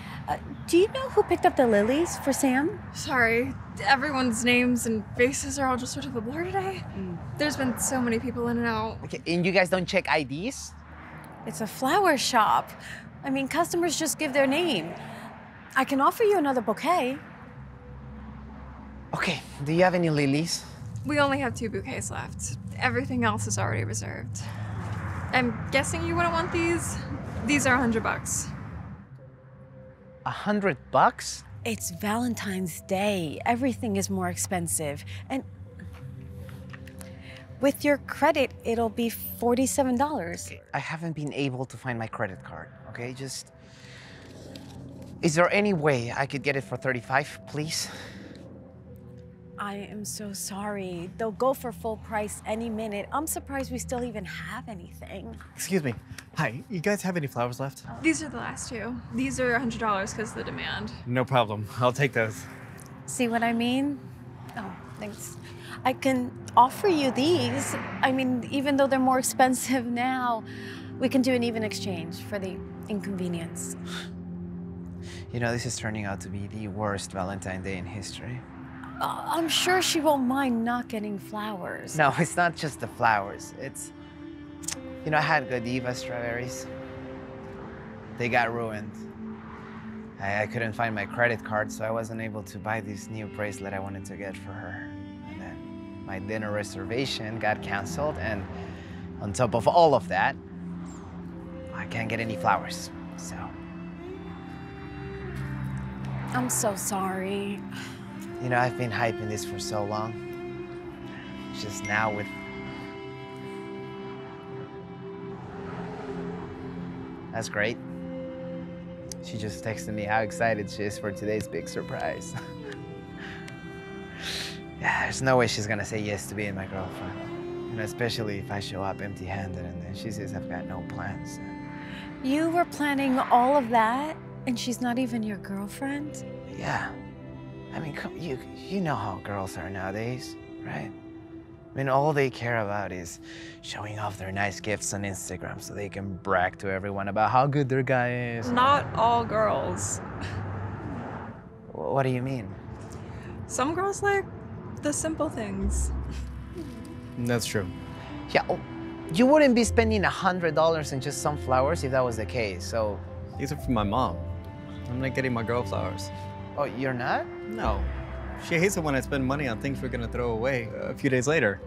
Do you know who picked up the lilies for Sam? Sorry, everyone's names and faces are all just sort of a blur today. There's been so many people in and out. Okay, and you guys don't check IDs? It's a flower shop. I mean, customers just give their name. I can offer you another bouquet. Okay, do you have any lilies? We only have 2 bouquets left. Everything else is already reserved. I'm guessing you wouldn't want these? These are $100. $100? It's Valentine's Day. Everything is more expensive. And with your credit, it'll be $47. I haven't been able to find my credit card, okay? Just, is there any way I could get it for $35, please? I am so sorry. They'll go for full price any minute. I'm surprised we still even have anything. Excuse me. Hi, you guys have any flowers left? These are the last 2. These are $100 because of the demand. No problem. I'll take those. See what I mean? Oh, thanks. I can offer you these. I mean, even though they're more expensive now, we can do an even exchange for the inconvenience. You know, this is turning out to be the worst Valentine's Day in history. I'm sure she won't mind not getting flowers. No, it's not just the flowers. It's, you know, I had Godiva strawberries. They got ruined. I couldn't find my credit card, so I wasn't able to buy this new bracelet I wanted to get for her. And then my dinner reservation got canceled, and on top of all of that, I can't get any flowers, so. I'm so sorry. You know, I've been hyping this for so long. Just now with... That's great. She just texted me how excited she is for today's big surprise. Yeah, there's no way she's gonna say yes to being my girlfriend. And especially if I show up empty-handed and then she says I've got no plans. You were planning all of that and she's not even your girlfriend? Yeah. I mean, come, you know how girls are nowadays, right? I mean, all they care about is showing off their nice gifts on Instagram so they can brag to everyone about how good their guy is. Not all girls. What do you mean? Some girls like the simple things. That's true. Yeah, you wouldn't be spending $100 on just some flowers if that was the case, so... These are from my mom. I'm not getting my girl flowers. Oh, you're not? No. She hates it when I spend money on things we're gonna throw away a few days later.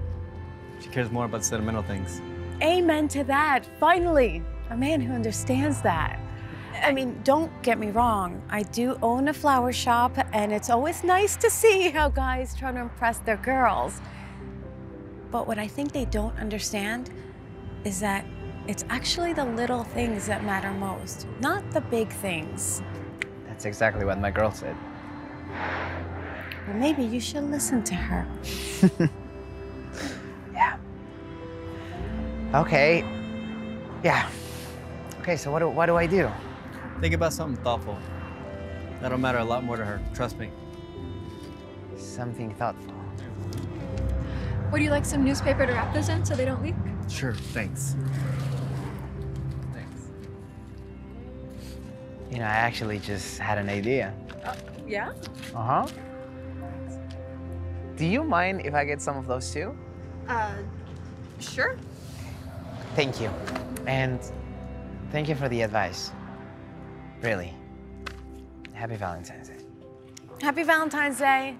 She cares more about sentimental things. Amen to that, finally. A man who understands that. I mean, don't get me wrong. I do own a flower shop and it's always nice to see how guys try to impress their girls. But what I think they don't understand is that it's actually the little things that matter most, not the big things. That's exactly what my girl said. Well, maybe you should listen to her. Yeah. Okay. Yeah. Okay, so what do I do? Think about something thoughtful. That'll matter a lot more to her, trust me. Something thoughtful. Would you like some newspaper to wrap those in so they don't leak? Sure, thanks. You know, I actually just had an idea. Yeah? Uh-huh. Do you mind if I get some of those too? Sure. Thank you. And thank you for the advice. Really. Happy Valentine's Day. Happy Valentine's Day.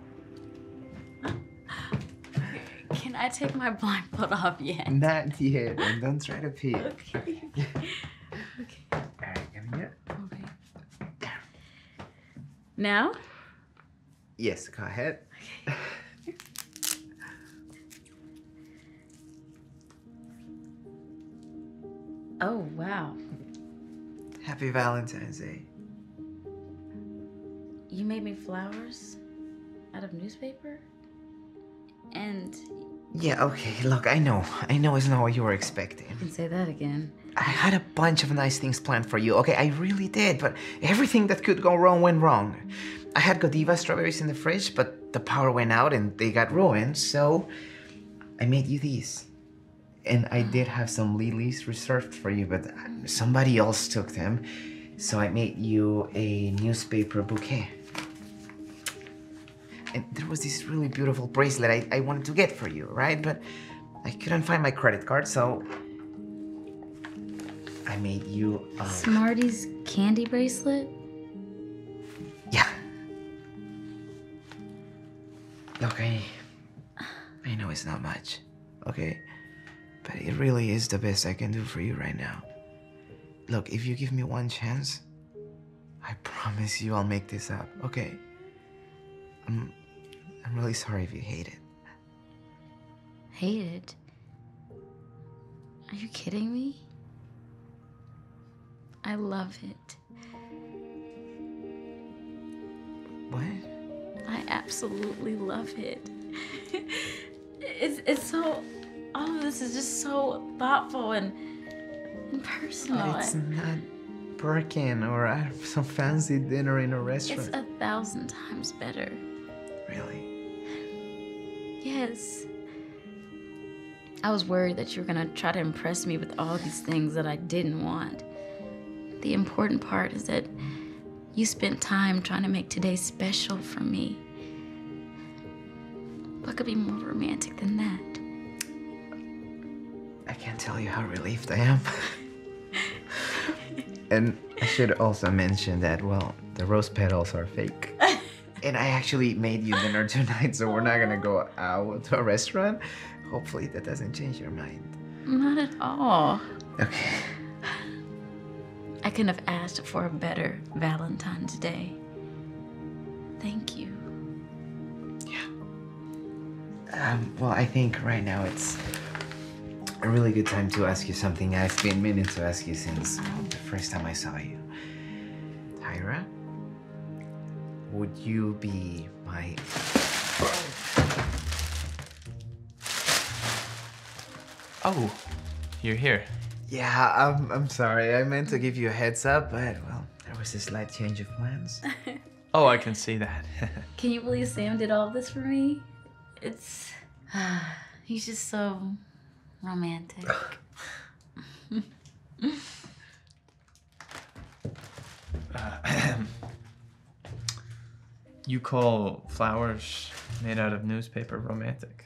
Can I take my blindfold off yet? Not yet. And don't try to pee. Okay. Okay. All right, give me it. Now? Yes, go ahead. Okay. Oh, wow. Happy Valentine's Day. You made me flowers out of newspaper? And... Yeah, okay, look, I know it's not what you were expecting. You can say that again. I had a bunch of nice things planned for you, okay? I really did, but everything that could go wrong went wrong. I had Godiva strawberries in the fridge, but the power went out and they got ruined, so I made you these. And I did have some lilies reserved for you, but somebody else took them. So I made you a newspaper bouquet. And there was this really beautiful bracelet I wanted to get for you, right? But I couldn't find my credit card, so I made you a... Smarty's candy bracelet? Yeah. Look, I know it's not much, okay? But it really is the best I can do for you right now. Look, if you give me one chance, I promise you I'll make this up, okay? I'm really sorry if you hate it. Hate it? Are you kidding me? I love it. What? I absolutely love it. It's so... All of this is just so thoughtful and personal. But it's not Birkin or some fancy dinner in a restaurant. It's 1,000 times better. Really? Yes. I was worried that you were gonna try to impress me with all these things that I didn't want. The important part is that you spent time trying to make today special for me. What could be more romantic than that? I can't tell you how relieved I am. And I should also mention that, well, the rose petals are fake. And I actually made you dinner tonight, so we're not gonna go out to a restaurant. Hopefully that doesn't change your mind. Not at all. Okay. I couldn't have asked for a better Valentine's Day. Thank you. Yeah. Well, I think right now it's a really good time to ask you something I've been meaning to ask you since the first time I saw you. Tyra, would you be my... Oh, you're here. Yeah, I'm sorry. I meant to give you a heads up, but, well, there was a slight change of plans. Oh, I can see that. Can you believe Sam did all this for me? It's... he's just so... romantic. You call flowers made out of newspaper romantic?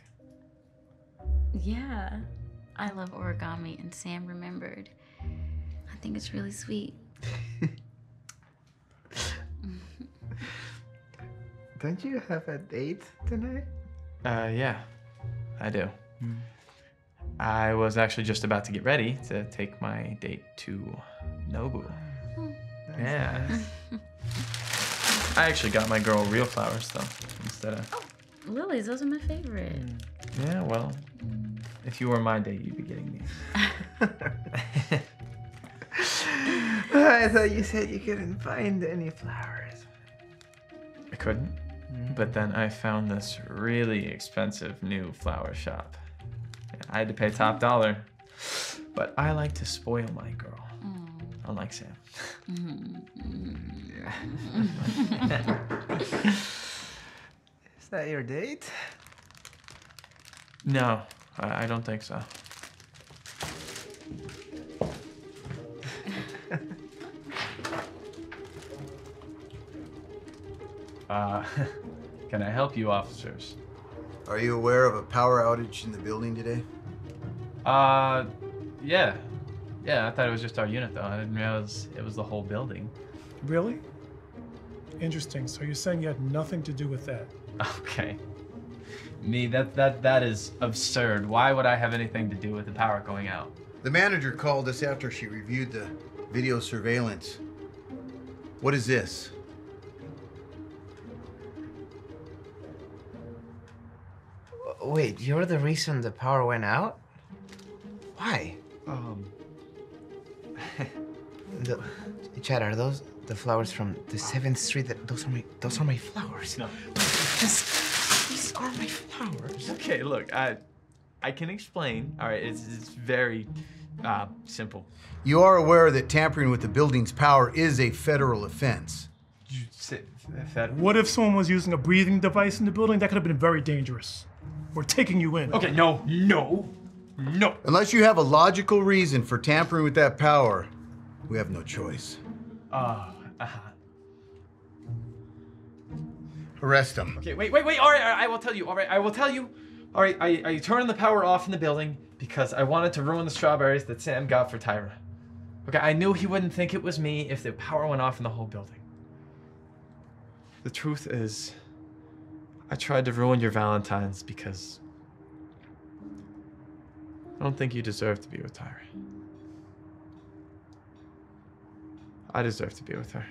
Yeah. I love origami and Sam remembered. I think it's really sweet. Don't you have a date tonight? Yeah, I do. Mm. I was actually just about to get ready to take my date to Nobu. That's yeah. Nice. I actually got my girl real flowers though, instead of... Oh, lilies, those are my favorite. Yeah, well, if you were my date, you'd be getting these. I thought you said you couldn't find any flowers. I couldn't, but then I found this really expensive new flower shop. I had to pay top dollar, but I like to spoil my girl, unlike Sam. Is that your date? No, I don't think so. Can I help you, officers? Are you aware of a power outage in the building today? Yeah. Yeah, I thought it was just our unit, though. I didn't realize it was the whole building. Really? Interesting. So you're saying you had nothing to do with that? Okay. Me, that is absurd. Why would I have anything to do with the power going out? The manager called us after she reviewed the video surveillance. What is this? Wait, you're the reason the power went out? Why? Chad, are those the flowers from the 7th Street? Those are my flowers. No. These are my flowers. Okay, look, I can explain. All right, it's very simple. You are aware that tampering with the building's power is a federal offense. What if someone was using a breathing device in the building? That could have been very dangerous. We're taking you in. Okay, no. Unless you have a logical reason for tampering with that power, we have no choice. Arrest him. Okay, wait. All right, I will tell you. All right, I turned the power off in the building because I wanted to ruin the strawberries that Sam got for Tyra. Okay, I knew he wouldn't think it was me if the power went off in the whole building. The truth is, I tried to ruin your Valentine's because I don't think you deserve to be with Tyra. I deserve to be with her.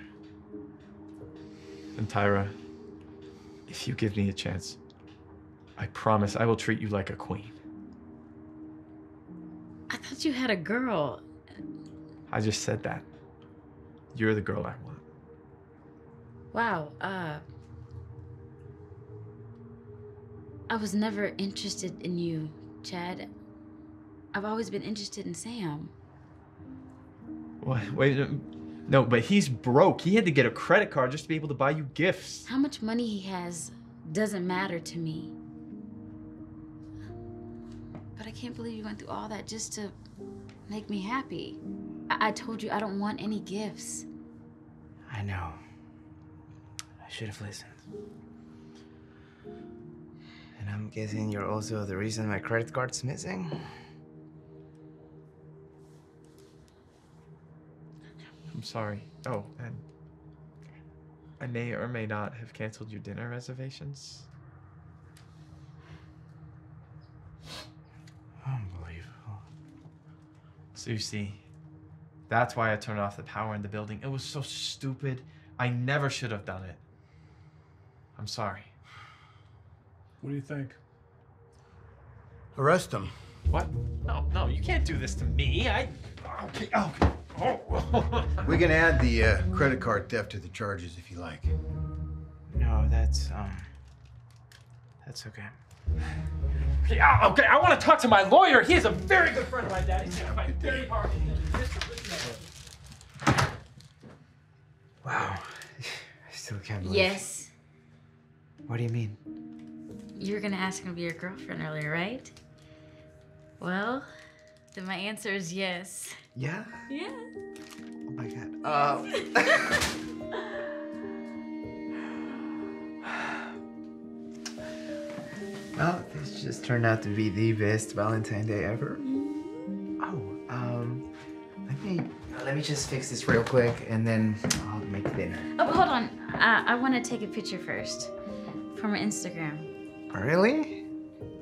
And Tyra, if you give me a chance, I promise I will treat you like a queen. I thought you had a girl. I just said that. You're the girl I want. Wow, I was never interested in you, Chad. I've always been interested in Sam. What? Wait, no, but he's broke. He had to get a credit card just to be able to buy you gifts. How much money he has doesn't matter to me. But I can't believe you went through all that just to make me happy. I told you I don't want any gifts. I know. I should have listened. And I'm guessing you're also the reason my credit card's missing? I'm sorry. Oh, and I may or may not have canceled your dinner reservations. Unbelievable. So you see, that's why I turned off the power in the building. It was so stupid. I never should have done it. I'm sorry. What do you think? Arrest him. What? No, you can't do this to me. Okay. We can add the credit card theft to the charges if you like. No, that's okay. Okay, I want to talk to my lawyer. He is a very good friend of my dad. He's at my very party. Wow, I still can't believe. Yes. What do you mean? You were gonna ask him to be your girlfriend earlier, right? Well, then my answer is yes. Yeah? Yeah. Oh my God. Well, this just turned out to be the best Valentine's Day ever. Let me just fix this real quick, and then I'll make dinner. Oh, hold on. I want to take a picture first from her Instagram. Really?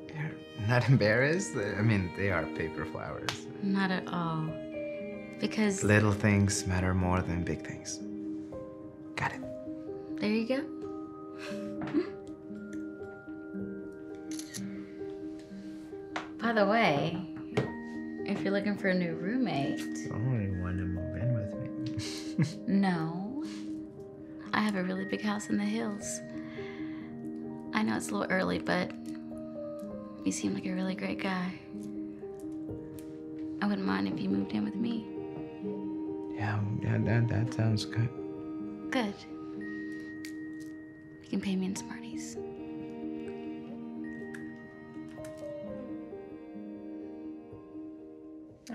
You're not embarrassed? I mean, they are paper flowers. Not at all. Because... little things matter more than big things. Got it. There you go. By the way, if you're looking for a new roommate... I only want to move in with me. No. I have a really big house in the hills. I know it's a little early, but you seem like a really great guy. I wouldn't mind if you moved in with me. Yeah, that sounds good. Good. You can pay me in Smarties.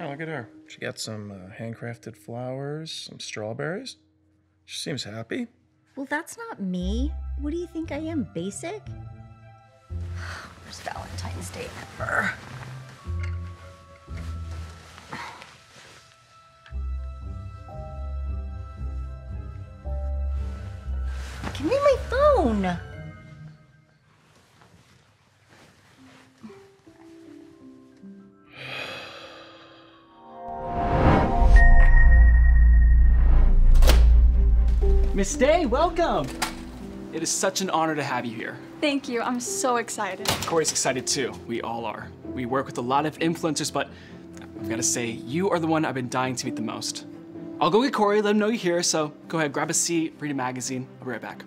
Oh, look at her. She got some handcrafted flowers, some strawberries. She seems happy. Well, that's not me. What do you think I am, basic? Worst Valentine's Day ever. Give me my phone. Miss Day, welcome. It is such an honor to have you here. Thank you. I'm so excited. Corey's excited too. We all are. We work with a lot of influencers, but I've got to say, you are the one I've been dying to meet the most. I'll go get Corey, let him know you're here, so go ahead, grab a seat, read a magazine. I'll be right back.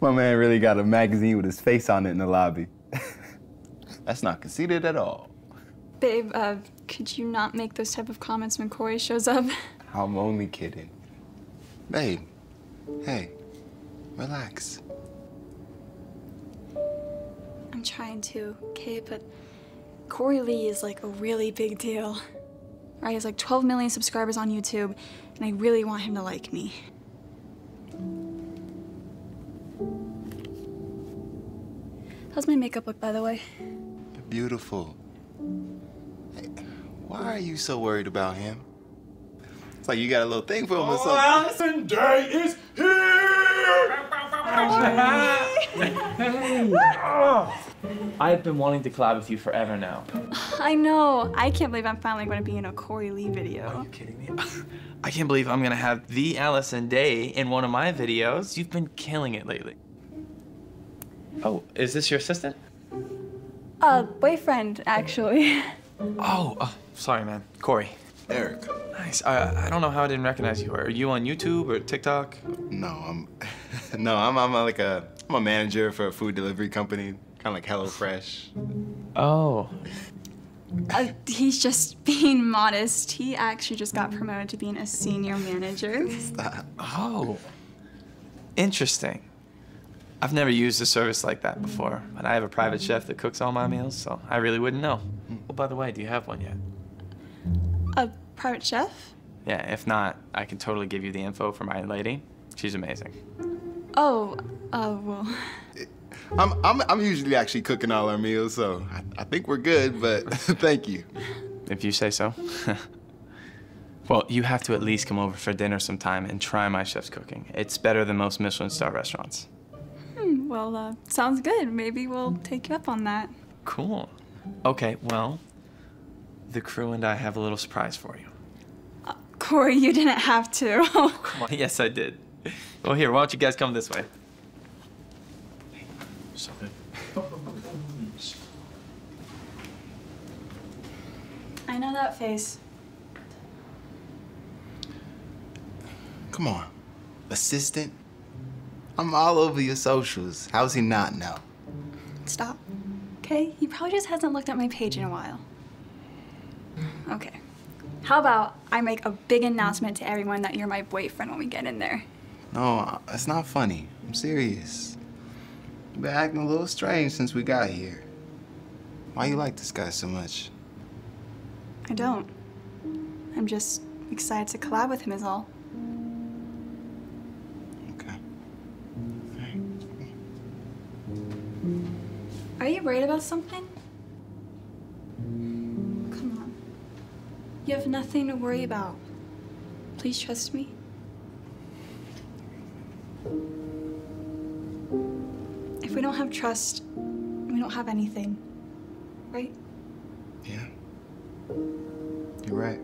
My man really got a magazine with his face on it in the lobby. That's not conceited at all. Babe, could you not make those type of comments when Corey shows up? I'm only kidding. Babe, hey, relax. I'm trying to, okay, but Corey Lee is like a really big deal. Right, he's like 12 million subscribers on YouTube, and I really want him to like me. How's my makeup look, by the way? Beautiful. Hey, why are you so worried about him? It's like you got a little thing for him or something. Allison Day is here! I've been wanting to collab with you forever now. I know. I can't believe I'm finally going to be in a Corey Lee video. Are you kidding me? I can't believe I'm going to have the Allison Day in one of my videos. You've been killing it lately. Oh, is this your assistant? Boyfriend, actually. Oh, sorry, man. Corey. Eric. Nice. I don't know how I didn't recognize you. Are you on YouTube or TikTok? No, I'm a manager for a food delivery company, kind of like HelloFresh. Oh. He's just being modest. He actually just got promoted to being a senior manager. Stop. Oh. Interesting. I've never used a service like that before, but I have a private chef that cooks all my meals, so I really wouldn't know. Oh, by the way, do you have one yet? A private chef? Yeah, if not, I can totally give you the info for my lady. She's amazing. Oh, well. I'm usually actually cooking all our meals, so I think we're good, but thank you. If you say so. Well, you have to at least come over for dinner sometime and try my chef's cooking. It's better than most Michelin star restaurants. Well, sounds good. Maybe we'll take you up on that. Cool. Okay, well, the crew and I have a little surprise for you. Corey, you didn't have to. Come on. Yes, I did. Well, here, why don't you guys come this way? Hey, so good. I know that face. Come on, assistant. I'm all over your socials. How's he not know? Stop. Okay? He probably just hasn't looked at my page in a while. Okay. How about I make a big announcement to everyone that you're my boyfriend when we get in there? No, it's not funny. I'm serious. You've been acting a little strange since we got here. Why you like this guy so much? I don't. I'm just excited to collab with him is all. Are you worried about something? Come on. You have nothing to worry about. Please trust me. If we don't have trust, we don't have anything. Right? Yeah. You're right.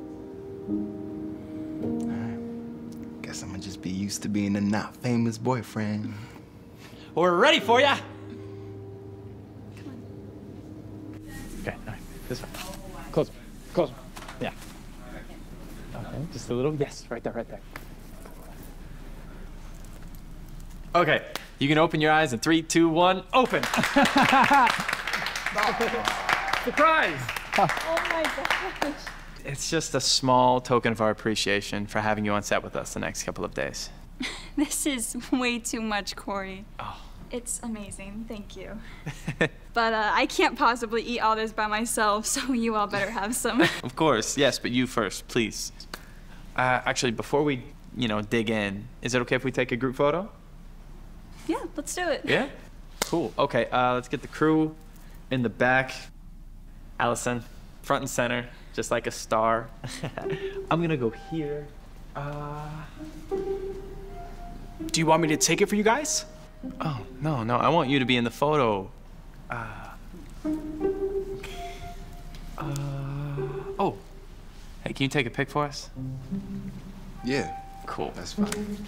All right. Guess I'm gonna just be used to being a not famous boyfriend. We're ready for ya! This one. Close. Close. Yeah. Okay. Just a little. Yes. Right there. Right there. Okay. You can open your eyes in 3, 2, 1. Open. Surprise! Oh my gosh. It's just a small token of our appreciation for having you on set with us the next couple of days. This is way too much, Corey. Oh. It's amazing, thank you. But I can't possibly eat all this by myself, so you all better have some. Of course, yes, but you first, please. Actually, before we, dig in, is it okay if we take a group photo? Yeah, let's do it. Yeah? Cool, okay, let's get the crew in the back. Allison, front and center, just like a star. I'm gonna go here. Do you want me to take it for you guys? Oh, no, no, I want you to be in the photo. Hey, can you take a pic for us? Yeah. Cool. That's fine.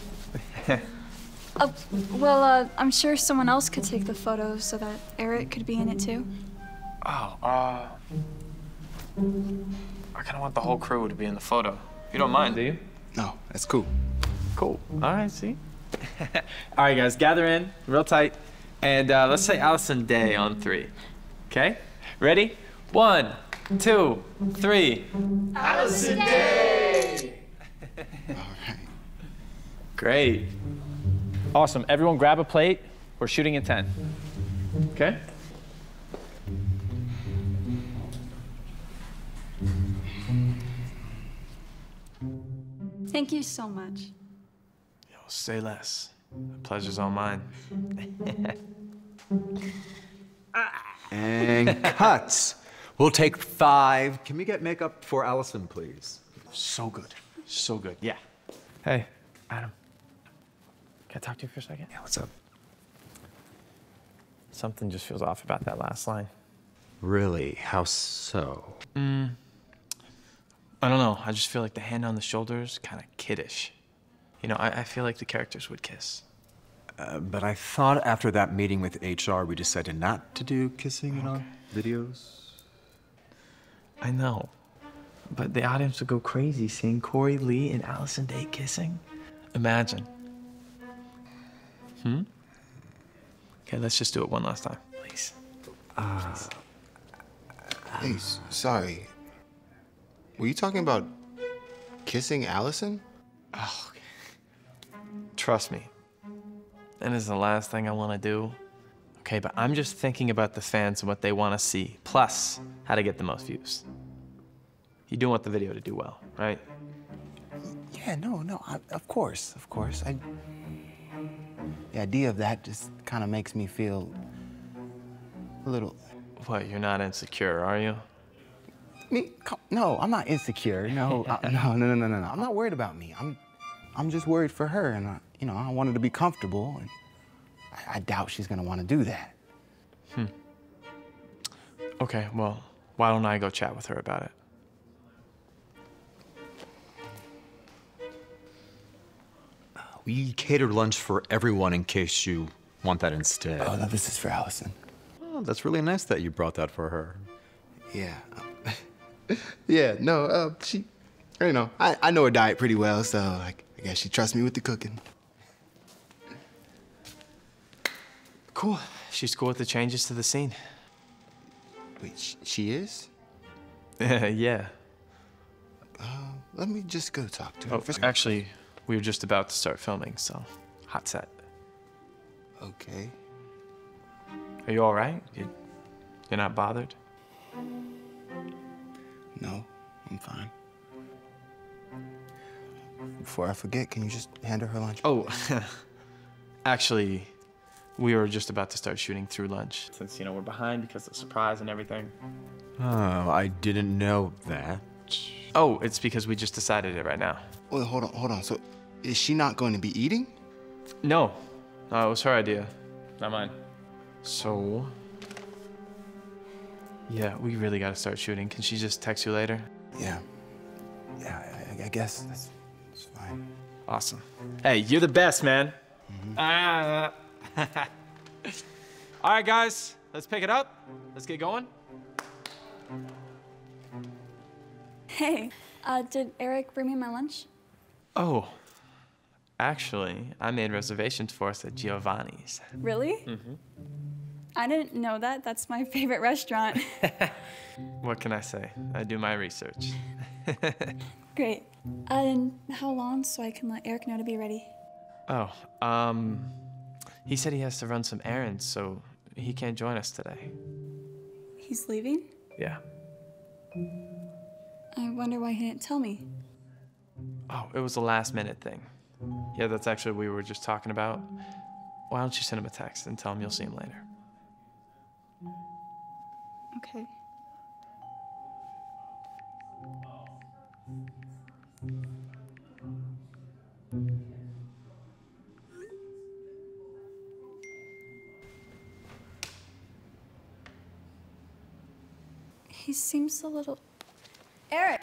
I'm sure someone else could take the photo so that Eric could be in it too. Oh, I kind of want the whole crew to be in the photo. You don't mind, do you? No, that's cool. Cool. All right, see? All right, guys, gather in real tight. And let's say Allison Day on 3. Okay? Ready? 1, 2, 3. Allison Day! All right. Great. Awesome. Everyone grab a plate. We're shooting in 10. Okay? Thank you so much. Yo, say less. The pleasure's all mine. And cuts. We'll take 5. Can we get makeup for Allison, please? So good. So good. Yeah. Hey, Adam. Can I talk to you for a second? Yeah, what's up? Something just feels off about that last line. Really? How so? I don't know. I just feel like the hand on the shoulder is kind of kiddish. You know, I feel like the characters would kiss. But I thought after that meeting with HR, we decided not to do kissing in our videos. I know, but the audience would go crazy seeing Corey Lee and Allison Day kissing. Imagine. Hmm? Okay, let's just do it one last time, please. Hey, sorry. Were you talking about kissing Allison? Oh, okay. Trust me. That is the last thing I want to do. Okay, but I'm just thinking about the fans and what they want to see, plus how to get the most views. You do want the video to do well, right? Yeah, no, of course. The idea of that just kind of makes me feel a little... What, you're not insecure, are you? Me? No, I'm not insecure. No, no. I'm not worried about me. I'm just worried for her, and I wanted to be comfortable, and I doubt she's gonna want to do that. Hmm. Okay, well, why don't I go chat with her about it? We catered lunch for everyone in case you want that instead. Oh, no, this is for Allison. Oh, that's really nice that you brought that for her. Yeah. I know her diet pretty well, so I guess she trusts me with the cooking. Cool. She's cool with the changes to the scene. Wait, she is? Yeah. Let me just go talk to her. Oh, actually, we were just about to start filming, so hot set. Okay. Are you all right? You're not bothered? No, I'm fine. Before I forget, can you just hand her her lunch? Oh, actually, we were just about to start shooting through lunch. Since, we're behind because of the surprise and everything. Oh, I didn't know that. Oh, it's because we just decided it right now. Wait, hold on. So, is she not going to be eating? No. No, it was her idea. Not mine. So... Yeah, we really gotta start shooting. Can she just text you later? Yeah, I guess that's fine. Awesome. Hey, you're the best, man. All right, guys, let's pick it up. Let's get going. Hey, did Eric bring me my lunch? Oh, actually, I made reservations for us at Giovanni's. Really? Mm-hmm. I didn't know that. That's my favorite restaurant. What can I say? I do my research. Great. And how long so I can let Eric know to be ready? Oh, he said he has to run some errands, so he can't join us today. He's leaving? Yeah. I wonder why he didn't tell me. Oh, it was a last-minute thing. Yeah, that's actually what we were just talking about. Why don't you send him a text and tell him you'll see him later? Okay. He seems a little... Eric!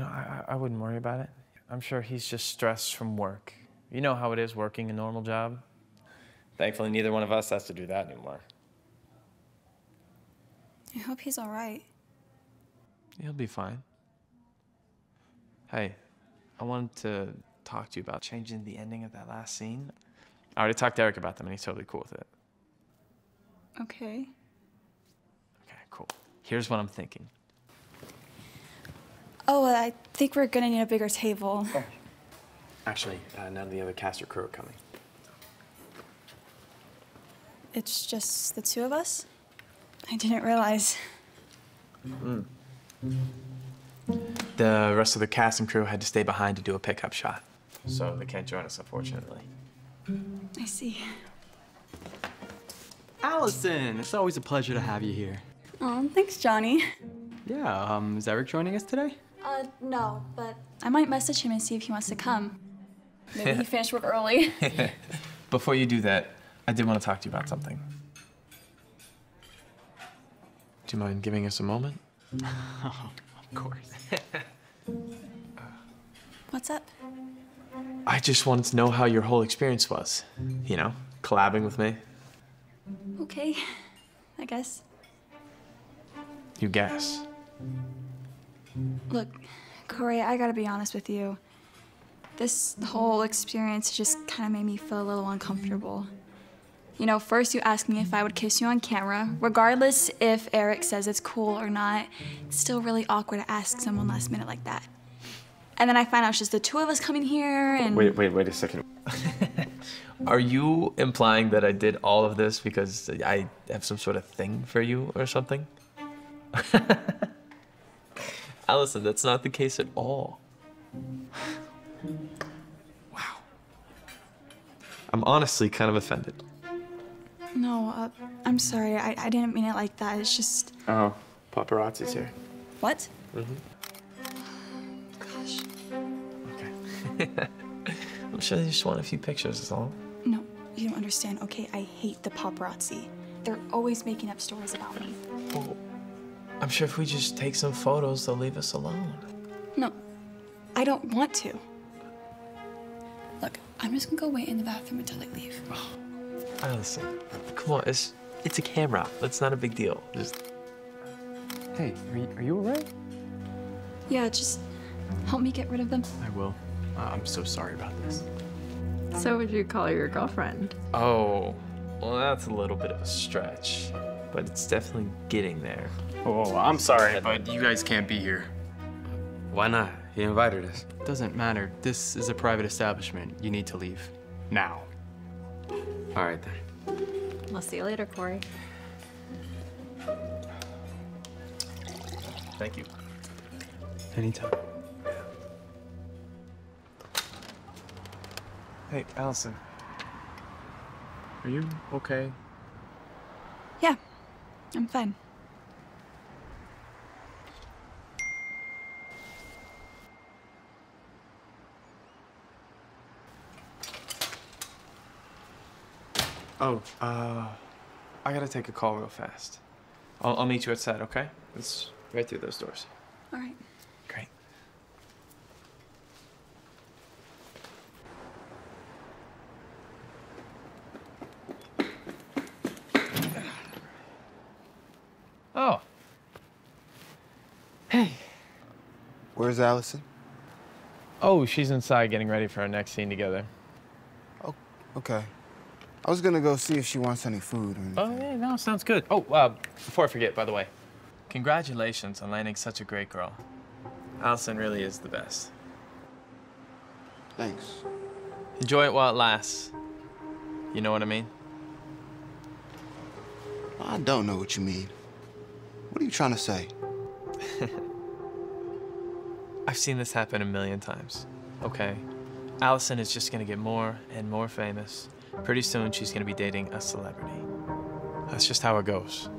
you know, I wouldn't worry about it. I'm sure he's just stressed from work. You know how it is working a normal job. Thankfully, neither one of us has to do that anymore. I hope he's all right. He'll be fine. Hey, I wanted to talk to you about changing the ending of that last scene. I already talked to Eric about them, and he's totally cool with it. Okay. Okay, cool. Here's what I'm thinking. Oh, I think we're gonna need a bigger table. Oh. Actually, none of the other cast or crew are coming. It's just the two of us? I didn't realize. Mm-hmm. The rest of the cast and crew had to stay behind to do a pickup shot. So they can't join us, unfortunately. I see. Allison, it's always a pleasure to have you here. Thanks, Johnny. Yeah, is Eric joining us today? No, but I might message him and see if he wants to come. Maybe he finished work early. Before you do that, I did want to talk to you about something. Do you mind giving us a moment? Oh, of course. What's up? I just wanted to know how your whole experience was. You know, collabing with me. Okay, I guess. You guess. Look, Corey, I gotta be honest with you. This whole experience just kind of made me feel a little uncomfortable. You know, first you asked me if I would kiss you on camera. Regardless if Eric says it's cool or not, it's still really awkward to ask someone last minute like that. And then I find out it's just the two of us coming here and... Wait a second. Are you implying that I did all of this because I have some sort of thing for you or something? Allison, that's not the case at all. Wow. I'm honestly kind of offended. No, I'm sorry. I didn't mean it like that. It's just... Oh, paparazzi's here. What? Mm-hmm. Gosh. Okay. I'm sure they just want a few pictures, is all. No, you don't understand, okay? I hate the paparazzi. They're always making up stories about me. Well, I'm sure if we just take some photos, they'll leave us alone. No, I don't want to. Look, I'm just gonna go wait in the bathroom until they leave. Oh. Allison, come on, it's a camera. That's not a big deal. Just... Hey, are you all right? Yeah, just help me get rid of them. I will. I'm so sorry about this. So would you call your girlfriend? Oh, well, that's a little bit of a stretch, but it's definitely getting there. Oh, I'm sorry, but you guys can't be here. Why not? He invited us. Doesn't matter. This is a private establishment. You need to leave. Now. All right, then. I'll see you later, Corey. Thank you. Anytime. Hey, Allison. Are you okay? Yeah, I'm fine. Oh, I gotta take a call real fast. I'll meet you outside, okay? It's right through those doors. All right. Great. Oh. Hey. Where's Allison? Oh, she's inside getting ready for our next scene together. Oh, okay. I was gonna go see if she wants any food or anything. Oh, yeah, no, sounds good. Oh, before I forget, by the way, congratulations on landing such a great girl. Allison really is the best. Thanks. Enjoy it while it lasts. You know what I mean? I don't know what you mean. What are you trying to say? I've seen this happen a million times, okay? Allison is just gonna get more and more famous. Pretty soon, she's gonna be dating a celebrity. That's just how it goes.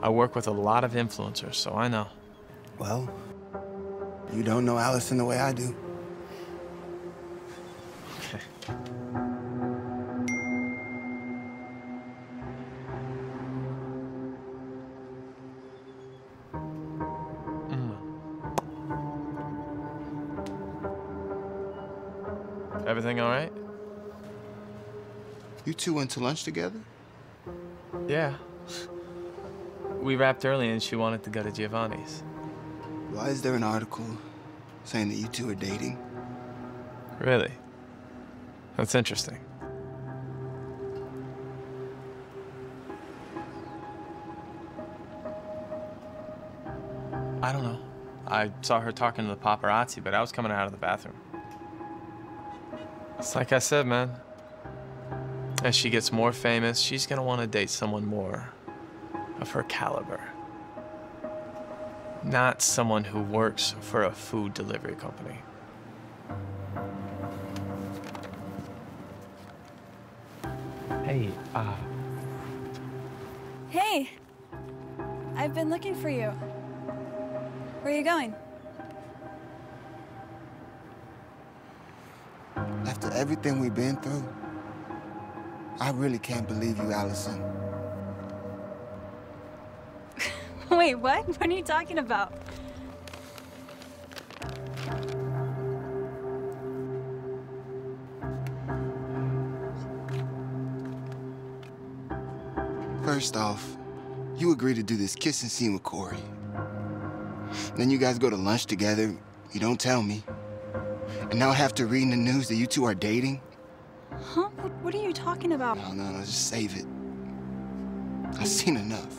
I work with a lot of influencers, so I know. Well, you don't know Allison the way I do. Okay. Everything all right? You two went to lunch together? Yeah. We wrapped early and she wanted to go to Giovanni's. Why is there an article saying that you two are dating? Really? That's interesting. I don't know. I saw her talking to the paparazzi, but I was coming out of the bathroom. It's like I said, man. As she gets more famous, she's gonna want to date someone more of her caliber. Not someone who works for a food delivery company. Hey, Hey! I've been looking for you. Where are you going? After everything we've been through, I really can't believe you, Allison. Wait, what? What are you talking about? First off, you agree to do this kissing scene with Corey. Then you guys go to lunch together, you don't tell me. And now I have to read in the news that you two are dating? Huh? What are you talking about? No, just save it. I've seen enough.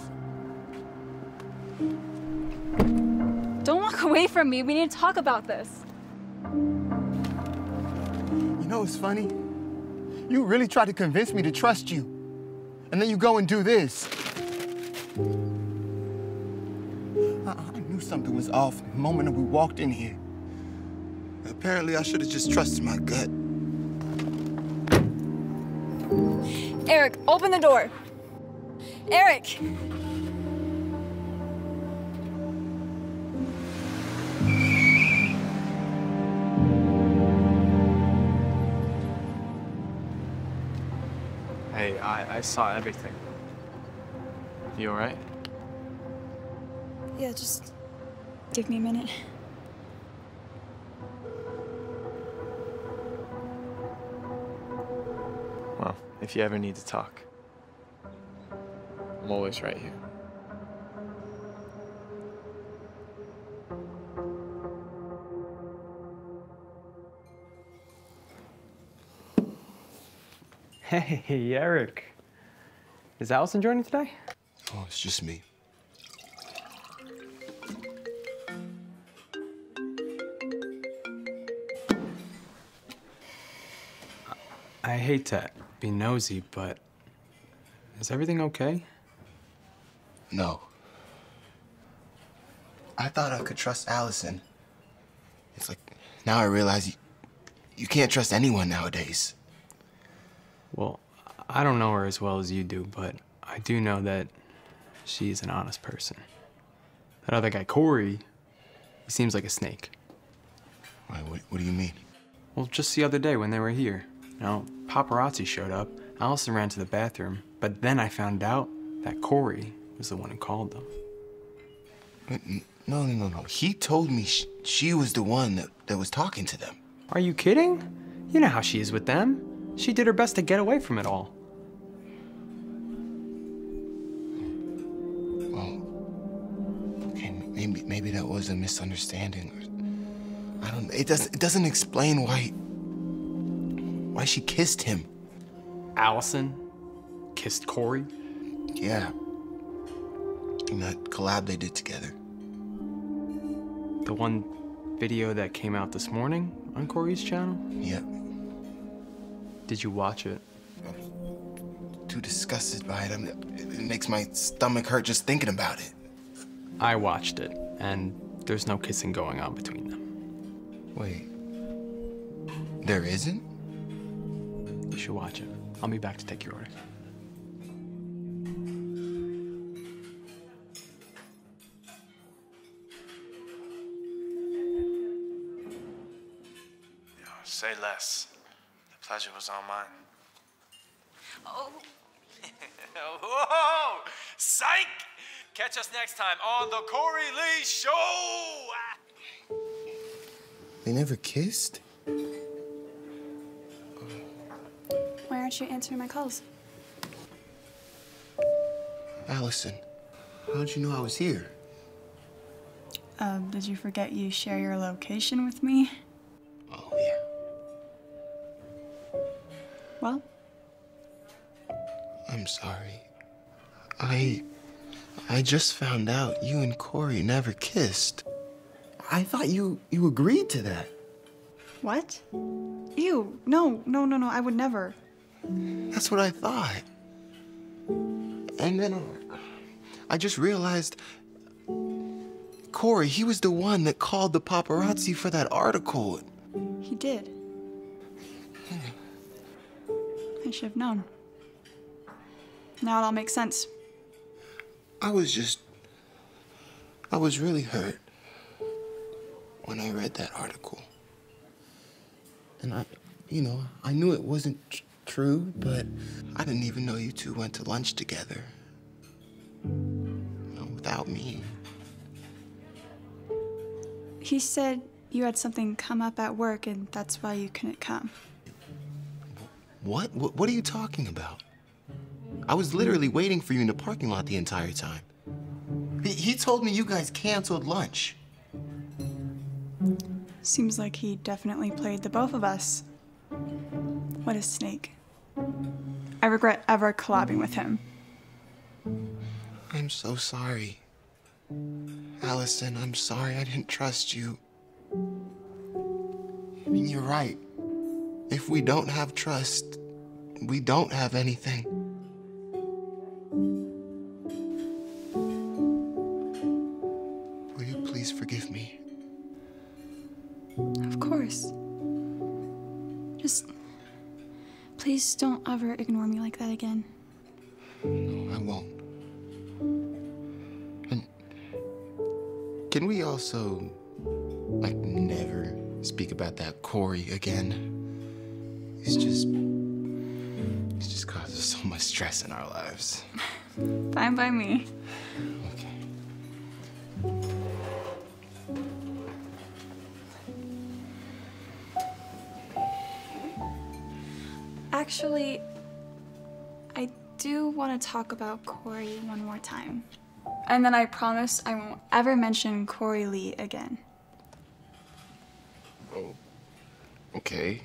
Don't walk away from me. We need to talk about this. You know what's funny? You really tried to convince me to trust you. And then you go and do this. I knew something was off the moment we walked in here. Apparently, I should have just trusted my gut. Eric, open the door. Eric! Hey, I saw everything. You all right? Yeah, just give me a minute. Well, if you ever need to talk, I'm always right here. Hey, Eric. Is Allison joining today? Oh, it's just me. I hate to be nosy, but is everything okay? No. I thought I could trust Allison. It's like, now I realize you can't trust anyone nowadays. Well, I don't know her as well as you do, but I do know that she's an honest person. That other guy, Corey, he seems like a snake. Wait, what do you mean? Well, just the other day when they were here, you know, paparazzi showed up, Allison ran to the bathroom, but then I found out that Corey was the one who called them. No. He told me she was the one that was talking to them. Are you kidding? You know how she is with them. She did her best to get away from it all. Well, okay, maybe that was a misunderstanding. I don't. It doesn't explain why she kissed him. Allison kissed Corey? Yeah. In that collab they did together. The one video that came out this morning on Corey's channel? Yeah. Did you watch it? I'm too disgusted by it. I mean, it makes my stomach hurt just thinking about it. I watched it, and there's no kissing going on between them. Wait, there isn't? You should watch it. I'll be back to take your order. Yo, say less. Pleasure was all mine. Oh. Whoa! Psych! Catch us next time on The Corey Lee Show! They never kissed? aren't you answering my calls? Allison, how'd you know I was here? Did you forget you share your location with me? Oh, yeah. Well? I'm sorry. I just found out you and Corey never kissed. I thought you agreed to that. What? Ew, no, I would never. That's what I thought. And then I just realized Corey, he was the one that called the paparazzi for that article. He did. Yeah. I should have known. Now it all makes sense. I was really hurt when I read that article. And I knew it wasn't true, but I didn't even know you two went to lunch together. Without me. He said you had something come up at work and that's why you couldn't come. What? What are you talking about? I was literally waiting for you in the parking lot the entire time. He told me you guys canceled lunch. Seems like he definitely played the both of us. What a snake. I regret ever collabing with him. I'm so sorry. Allison, I'm sorry I didn't trust you. I mean, you're right. If we don't have trust, we don't have anything. Will you please forgive me? Of course. Just please don't ever ignore me like that again. No, I won't. And can we also, like, never speak about that Corey again? He's just caused us so much stress in our lives. Fine by me. Okay. Actually, I do want to talk about Corey one more time. And then I promise I won't ever mention Corey Lee again. Oh, okay.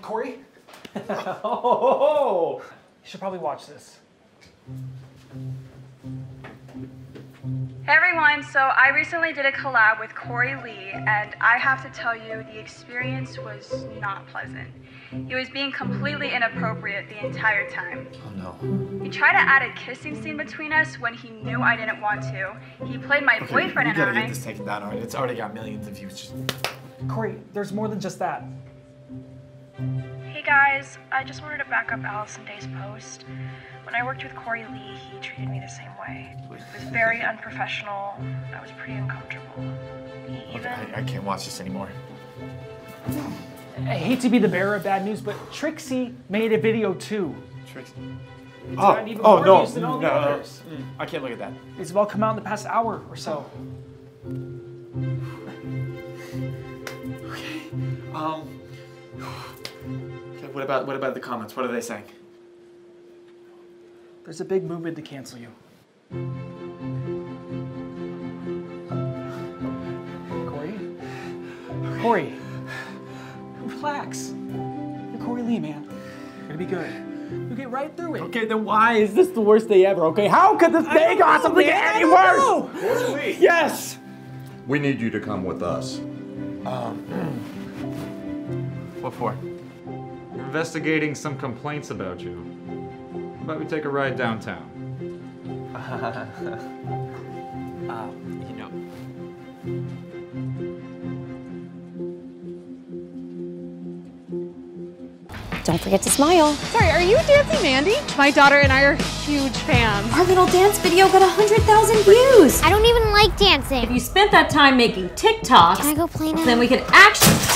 Corey? Oh, you should probably watch this. Hey everyone, so I recently did a collab with Corey Lee, and I have to tell you, the experience was not pleasant. He was being completely inappropriate the entire time. Oh no. He tried to add a kissing scene between us when he knew I didn't want to. He played my boyfriend and I. We gotta get this taken down already. It's already got millions of views. Just... Corey, there's more than just that. Hey guys, I just wanted to back up Allison Day's post. When I worked with Corey Lee, he treated me the same way. It was very unprofessional. I was pretty uncomfortable. I can't watch this anymore. I hate to be the bearer of bad news, but Trixie made a video too. Trixie? It's even more views than all the others. I can't look at that. It's all come out in the past hour or so. Okay. Okay, what about the comments? What are they saying? There's a big movement to cancel you. Corey? Okay. Corey, relax. You're Corey Lee, man. You're gonna be good. You'll get right through it. Okay, then why is this the worst day ever, okay? How could this day possibly get any worse? Corey Lee. Yes! We need you to come with us. What for? We're investigating some complaints about you. How about we take a ride downtown? Don't forget to smile. Sorry, are you Dancing Mandy? My daughter and I are huge fans. Our little dance video got 100,000 views. I don't even like dancing. If you spent that time making TikToks, can I go play now? Then we could actually.